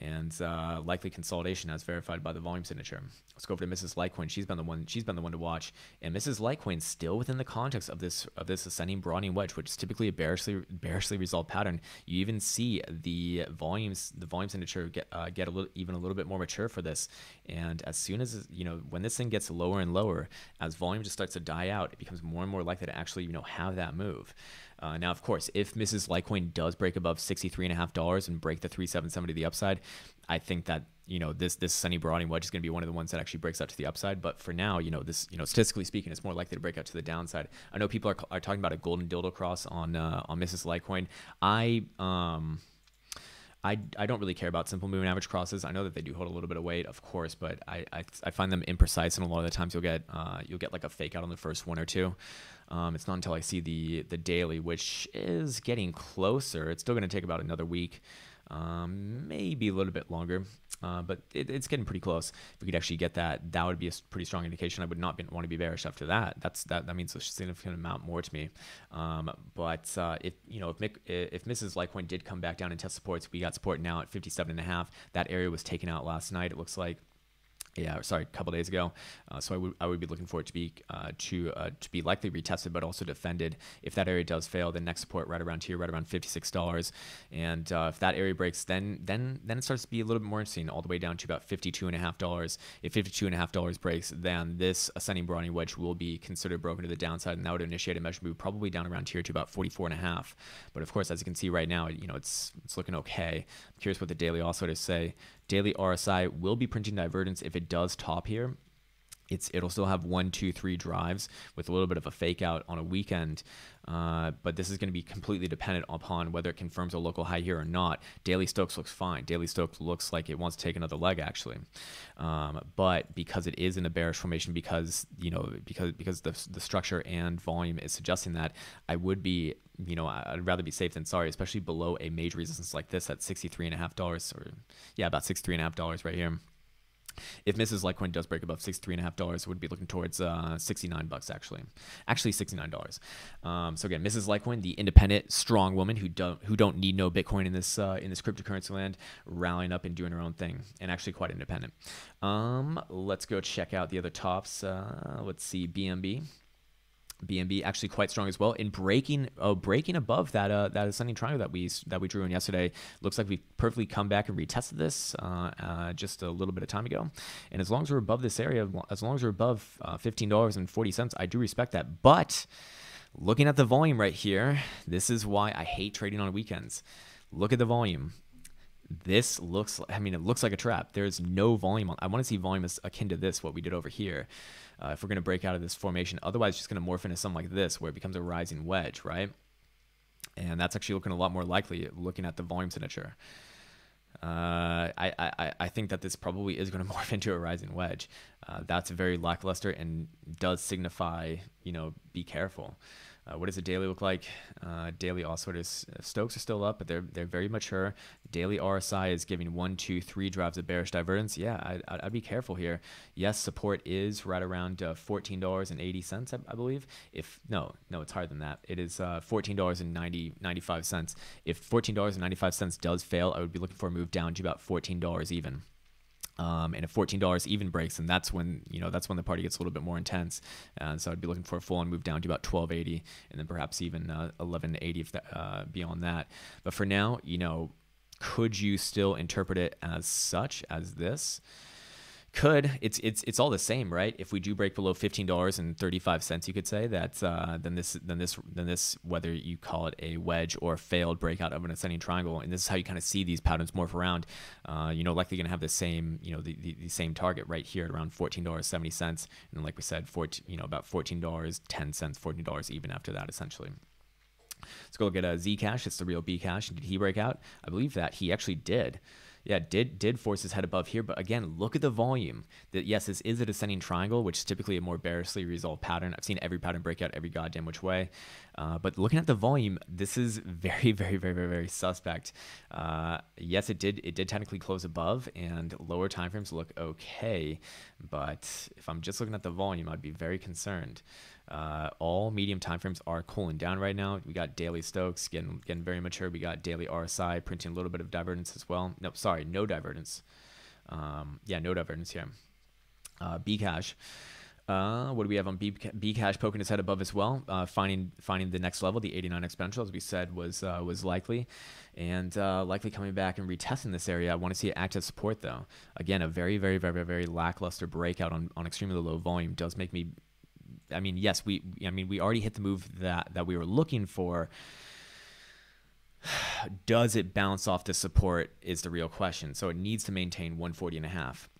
and uh, likely consolidation as verified by the volume signature. Let's go over to Missus Litecoin. She's been the one, she's been the one to watch. And Missus Litecoin still within the context of this of this ascending broadening wedge, which is typically a bearishly bearishly resolved pattern. You even see the volumes the volume signature get uh, get a little even a little bit more mature for this. And as soon as, you know, when this thing gets lower and lower, as volume just starts to die out, it becomes more and more likely to actually, you know, have that move. Uh, now, of course, if Missus Litecoin does break above sixty-three and a half dollars and break the three seven seven to the upside, I think that, you know, this this sunny broadening wedge is going to be one of the ones that actually breaks up to the upside. But for now, you know, this, you know, statistically speaking, it's more likely to break out to the downside. I know people are, are talking about a golden dildo cross on uh, on Missus Litecoin. I um I I don't really care about simple moving average crosses. I know that they do hold a little bit of weight, of course, but I I, I find them imprecise, and a lot of the times you'll get uh you'll get like a fake out on the first one or two. Um, it's not until I see the the daily, which is getting closer. It's still going to take about another week. Um, maybe a little bit longer, uh, but it, it's getting pretty close. If we could actually get that, that would be a pretty strong indication. I would not be, want to be bearish after that. That's that. That means a significant amount more to me. Um, but uh, if you know, if Mick, if Missus Litecoin did come back down and test supports, we got support now at fifty-seven and a half. That area was taken out last night. It looks like, yeah, sorry, a couple days ago. Uh, so I would I would be looking for it to be uh, to uh, to be likely retested, but also defended. If that area does fail, the next support right around here, right around fifty-six dollars. And uh, if that area breaks, then then then it starts to be a little bit more interesting, all the way down to about fifty-two and a half dollars. If fifty-two and a half dollars breaks, then this ascending broadening wedge will be considered broken to the downside, and that would initiate a measure move probably down around here to about forty-four and a half. But of course, as you can see right now, you know, it's it's looking okay. I'm curious what the daily also to say. Daily R S I will be printing divergence. If it does top here, it's it'll still have one, two, three drives with a little bit of a fake out on a weekend. Uh, but this is going to be completely dependent upon whether it confirms a local high here or not. Daily Stokes looks fine. Daily Stokes looks like it wants to take another leg, actually. Um, but because it is in a bearish formation, because you know, because because the the structure and volume is suggesting that, I would be, you know, I'd rather be safe than sorry, especially below a major resistance like this at sixty-three and a half dollars, or yeah, about sixty-three and a half dollars right here. If Missus Litecoin does break above sixty-three and a half dollars, we'd be looking towards uh, sixty-nine bucks actually, actually sixty-nine dollars. Um, so again, Missus Litecoin, the independent, strong woman who don't who don't need no Bitcoin in this uh, in this cryptocurrency land, rallying up and doing her own thing, and actually quite independent. Um, let's go check out the other tops. Uh, let's see, B N B. B N B actually quite strong as well in breaking oh, breaking above that uh, that ascending triangle that we that we drew in yesterday. Looks like we perfectly come back and retested this uh, uh, just a little bit of time ago. And as long as we're above this area, as long as we're above uh, fifteen dollars and forty cents, I do respect that. But looking at the volume right here, this is why I hate trading on weekends. Look at the volume. This looks, I mean, it looks like a trap. There's no volume on. I want to see volume is akin to this, what we did over here. Uh, if we're going to break out of this formation, otherwise it's just going to morph into something like this where it becomes a rising wedge, right? And that's actually looking a lot more likely looking at the volume signature. Uh, I, I, I think that this probably is going to morph into a rising wedge. Uh, that's very lackluster and does signify, you know, be careful. Uh, what does the daily look like? Uh, daily also is Stokes are still up, but they're they're very mature. Daily R S I is giving one, two, three drives of bearish divergence. Yeah, I, I'd, I'd be careful here. Yes, support is right around uh, fourteen dollars and eighty cents, I, I believe. If no, no, it's higher than that. It is uh, fourteen dollars and ninety-five cents. If fourteen dollars and ninety-five cents does fail, I would be looking for a move down to about fourteen dollars even. Um, and if fourteen dollars even breaks, then that's when, you know, that's when the party gets a little bit more intense. And uh, so I'd be looking for a full on move down to about twelve eighty, and then perhaps even uh, eleven eighty if that, uh, beyond that. But for now, you know, could you still interpret it as such as this? Could it's it's it's all the same, right? If we do break below fifteen dollars and thirty-five cents, you could say that uh, then this then this then this whether you call it a wedge or a failed breakout of an ascending triangle, and this is how you kind of see these patterns morph around. Uh, you know, likely going to have the same you know the, the, the same target right here at around fourteen dollars seventy cents, and like we said, fourteen you know about fourteen dollars ten cents, fourteen dollars even after that essentially. Let's go look at a Z Cash. It's the real B Cash. Did he break out? I believe that he actually did. Yeah, did did force his head above here, but again, look at the volume. That yes, this is a descending triangle, which is typically a more bearishly resolved pattern. I've seen every pattern break out every goddamn which way, uh, but looking at the volume, this is very, very, very, very, very suspect. Uh, yes, it did it did technically close above, and lower time frames look okay, but if I'm just looking at the volume, I'd be very concerned. Uh, all medium time frames are cooling down right now. We got daily Stokes getting getting very mature. We got daily R S I printing a little bit of divergence as well. Nope, sorry, no divergence. Um, yeah, no divergence here. Uh, Bcash. Uh, what do we have on Bcash poking his head above as well? Uh, finding finding the next level, the eighty-nine exponential, as we said, was uh, was likely, and uh, likely coming back and retesting this area. I want to see it act as support though. Again, a very very very very lackluster breakout on on extremely low volume does make me. I mean, yes, we, I mean, we already hit the move that, that we were looking for. Does it bounce off the support is the real question. So it needs to maintain one forty and a half.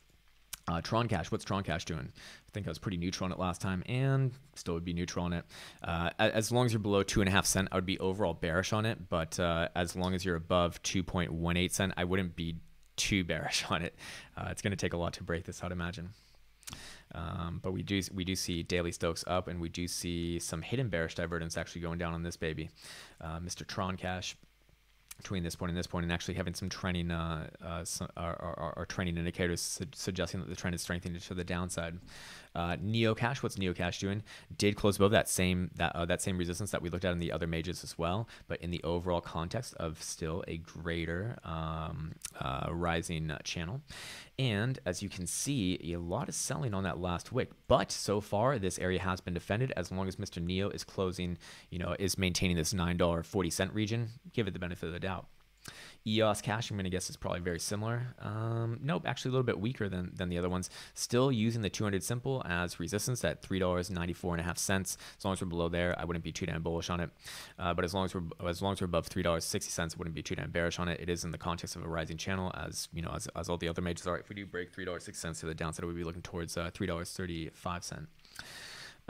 Uh, Tron Cash, what's Tron Cash doing? I think I was pretty neutral on it last time and still would be neutral on it. Uh, as long as you're below two and a half cent, I would be overall bearish on it. But uh, as long as you're above two point one eight cent, I wouldn't be too bearish on it. Uh, it's going to take a lot to break this, I'd imagine. Um, but we do we do see daily Stokes up, and we do see some hidden bearish divergence actually going down on this baby, uh, Mister Tron Cash, between this point and this point, and actually having some trending uh, uh, some, our, our, our trending indicators su suggesting that the trend is strengthening to the downside. Uh, Neo Cash, what's Neo Cash doing? Did close above that same that uh, that same resistance that we looked at in the other majors as well, but in the overall context of still a greater um, uh, rising uh, channel. And as you can see, a lot of selling on that last wick, but so far this area has been defended as long as Mister Neo is closing, you know, is maintaining this nine forty region. Give it the benefit of the doubt. E O S Cash, I'm going to guess, is probably very similar. Um, nope, actually a little bit weaker than, than the other ones. Still using the two hundred simple as resistance at three ninety-four and a half cents. As long as we're below there, I wouldn't be too damn bullish on it. Uh, but as long as we're as long as we're above three sixty, I wouldn't be too damn bearish on it. It is in the context of a rising channel, as you know, as, as all the other majors are. If we do break three sixty to the downside, we'd be looking towards uh, three thirty-five.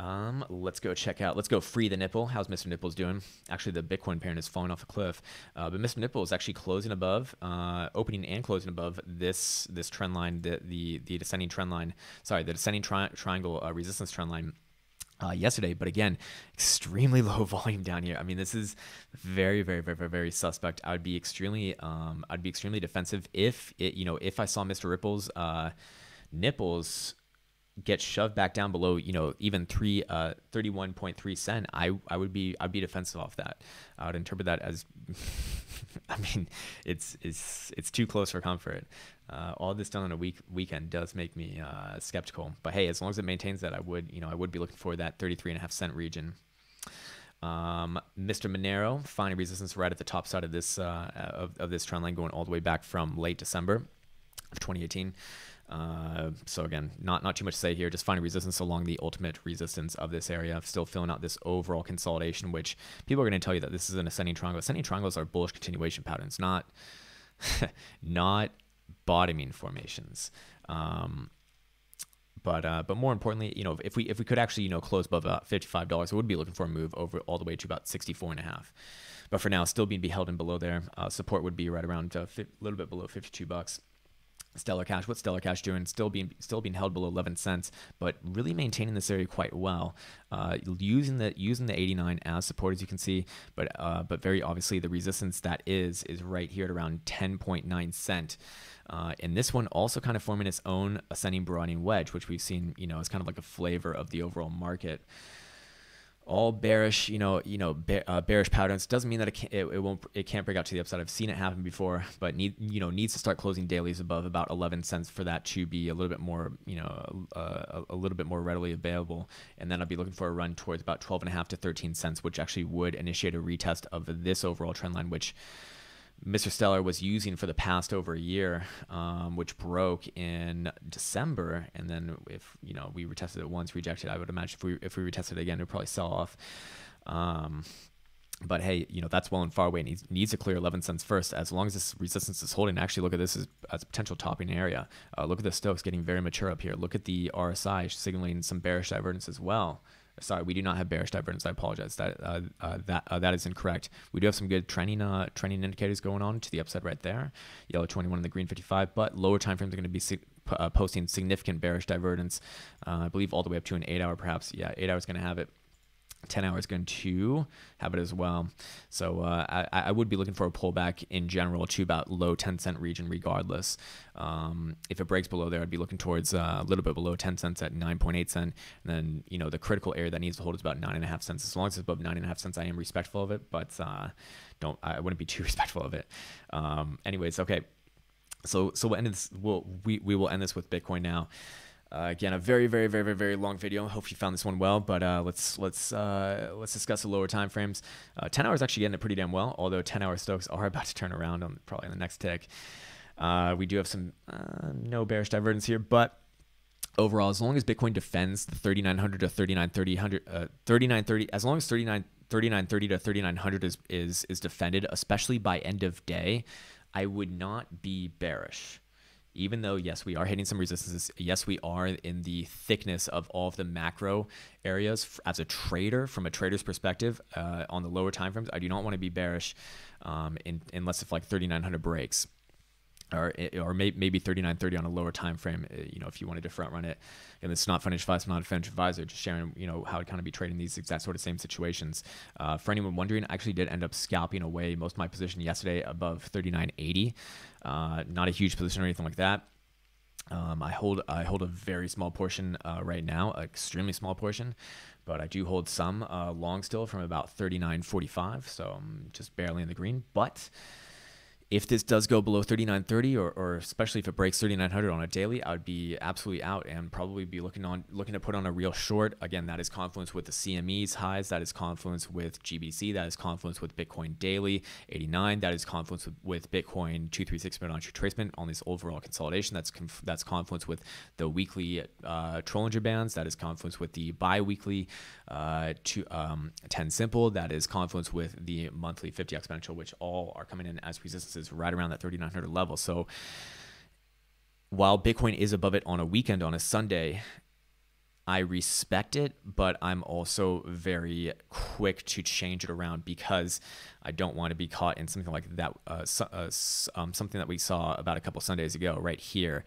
Um, let's go check out, let's go free the nipple. How's Mister Nipple's doing? Actually, the Bitcoin parent is falling off a cliff, uh, but Mister Nipple is actually closing above, uh, opening and closing above this, this trend line, the, the, the descending trend line, sorry, the descending tri triangle uh, resistance trend line. Uh, yesterday, but again, extremely low volume down here. I mean, this is very, very, very, very, very suspect. I would be extremely, um, I'd be extremely defensive if it, you know, if I saw Mister Ripple's, uh, nipples get shoved back down below, you know, even three, uh, thirty-one point three cent, I, I would be, I'd be defensive off that. I would interpret that as, I mean, it's, it's, it's too close for comfort. Uh, all this done on a week weekend does make me, uh, skeptical, but hey, as long as it maintains that, I would, you know, I would be looking for that thirty-three and a half cent region. Um, Mister Monero finding resistance right at the top side of this, uh, of, of this trend line going all the way back from late December of twenty eighteen. Uh, so again, not, not too much to say here, just finding resistance along the ultimate resistance of this area, still filling out this overall consolidation, which people are going to tell you that this is an ascending triangle. Ascending triangles are bullish continuation patterns, not, not bottoming formations. Um, But uh, but more importantly, you know, if we if we could actually, you know, close above about fifty-five dollars, I would be looking for a move over all the way to about sixty-four and a half. But for now, still being beheld and below there. Uh, support would be right around a little bit below fifty-two bucks. Stellar Cash, what's Stellar Cash doing? Still being still being held below eleven cents, but really maintaining this area quite well, uh, using the using the eighty-nine as support, as you can see. But uh, but very obviously the resistance that is is right here at around ten point nine cent. Uh, and this one also kind of forming its own ascending broadening wedge, which we've seen, you know, as kind of like a flavor of the overall market. all bearish, you know, you know, bear, uh, bearish patterns. Doesn't mean that it, can't, it it won't it can't break out to the upside. I've seen it happen before, but need you know needs to start closing dailies above about eleven cents for that to be a little bit more, you know, uh, a little bit more readily available. And then I'll be looking for a run towards about twelve and a half to thirteen cents, which actually would initiate a retest of this overall trend line, which Mister Stellar was using for the past over a year, um, which broke in December. And then if, you know, we retested it once, rejected, I would imagine if we, if we retested it again, it would probably sell off. Um, but hey, you know, that's well and far away. It needs, needs to clear eleven cents first. As long as this resistance is holding, actually look at this as, as a potential topping area. Uh, look at the Stokes getting very mature up here. Look at the R S I signaling some bearish divergence as well. Sorry, we do not have bearish divergence. I apologize. That uh, uh, that uh, that is incorrect. We do have some good trending uh, trending indicators going on to the upside right there, yellow twenty-one and the green fifty-five. But lower time frames are going to be sig uh, posting significant bearish divergence. Uh, I believe all the way up to an eight hour, perhaps. Yeah, eight hours going to have it. ten hours going to have it as well. So uh, I, I would be looking for a pullback in general to about low ten cent region regardless. Um, if it breaks below there, I'd be looking towards uh, a little bit below ten cents at nine point eight cent. And then, you know, the critical area that needs to hold is about nine and a half cents. As long as it's above nine and a half cents, I am respectful of it, but uh, don't, I wouldn't be too respectful of it. Um, anyways, okay. So, so we'll end this, we'll, we, we will end this with Bitcoin now. Uh, again, a very, very, very, very, very long video. Hope you found this one well, but uh, let's let's uh, let's discuss the lower time frames. Uh, ten hours actually getting it pretty damn well, although ten hour Stokes are about to turn around on probably on the next tick. Uh, we do have some uh, no bearish divergence here, but overall, as long as Bitcoin defends the thirty-nine hundred to thirty-nine thirty, uh, thirty-nine thirty, as long as thirty-nine thirty to thirty-nine hundred is is is defended, especially by end of day, I would not be bearish. Even though, yes, we are hitting some resistances. Yes, we are in the thickness of all of the macro areas. As a trader, from a trader's perspective, uh, on the lower time frames, I do not want to be bearish um, in, unless if like thirty-nine hundred breaks, or or may, maybe thirty-nine thirty on a lower time frame. You know, if you wanted to front run it, and it's not financial advice, I'm not a financial advisor, just sharing, you know, how I'd kind of be trading these exact sort of same situations. Uh, for anyone wondering, I actually did end up scalping away most of my position yesterday above thirty-nine eighty. Uh, not a huge position or anything like that. Um, I hold I hold a very small portion uh, right now, an extremely small portion, but I do hold some uh, long still from about thirty-nine forty-five. So I'm just barely in the green, but if this does go below thirty-nine thirty, or, or especially if it breaks thirty-nine hundred on a daily, I would be absolutely out and probably be looking on looking to put on a real short. Again, that is confluence with the C M E's highs, that is confluence with G B T C, that is confluence with Bitcoin daily eighty-nine, that is confluence with, with Bitcoin two three six Fibonacci retracement on this overall consolidation. That's conf that's confluence with the weekly uh, Trollinger bands, that is confluence with the biweekly uh, to um, ten simple, that is confluence with the monthly fifty exponential, which all are coming in as resistance is right around that thirty-nine hundred level. So while Bitcoin is above it on a weekend, on a Sunday, I respect it, but I'm also very quick to change it around because I don't want to be caught in something like that, uh, uh, um, something that we saw about a couple Sundays ago right here.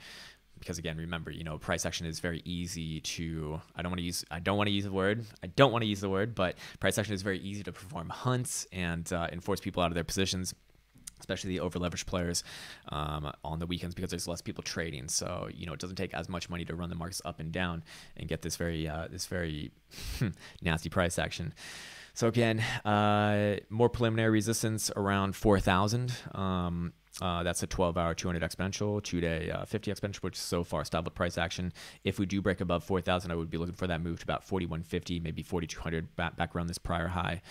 Because again, remember, you know, price action is very easy to, I don't want to use, I don't want to use the word, I don't want to use the word, but price action is very easy to perform hunts and uh, enforce people out of their positions, especially the over-leveraged players um, on the weekends because there's less people trading. So, you know, it doesn't take as much money to run the markets up and down and get this very, uh, this very nasty price action. So again, uh, more preliminary resistance around four thousand. Um, uh, that's a twelve hour two hundred exponential, two day uh, fifty exponential, which so far stopped with price action. If we do break above four thousand, I would be looking for that move to about forty-one fifty, maybe forty-two hundred, back, back around this prior high.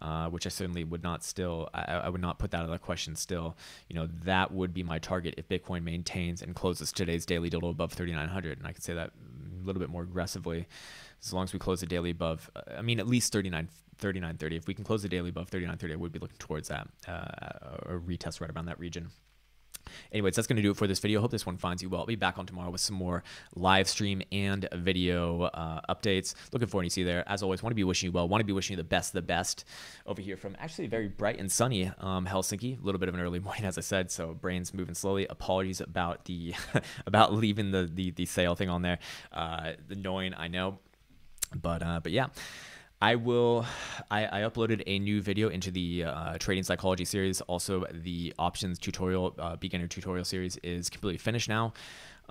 Uh, which I certainly would not still, I, I would not put that out of the question still. You know, that would be my target if Bitcoin maintains and closes today's daily total above thirty-nine hundred. And I could say that a little bit more aggressively. As long as we close the daily above, I mean, at least thirty-nine thirty. If we can close the daily above thirty-nine thirty, I would be looking towards that, uh, a retest right around that region. Anyways, that's going to do it for this video. Hope this one finds you well. I'll be back on tomorrow with some more live stream and video uh, updates. Looking forward to see you there. As always, want to be wishing you well. Want to be wishing you the best, the best over here from actually very bright and sunny um, Helsinki. A little bit of an early morning, as I said, so brain's moving slowly. Apologies about the about leaving the, the the sale thing on there. Uh, annoying, I know, but uh, but yeah. I will, I, I uploaded a new video into the uh, trading psychology series. Also, the options tutorial, uh, beginner tutorial series is completely finished now.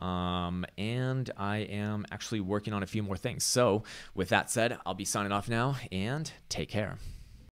Um, and I am actually working on a few more things. So with that said, I'll be signing off now, and take care.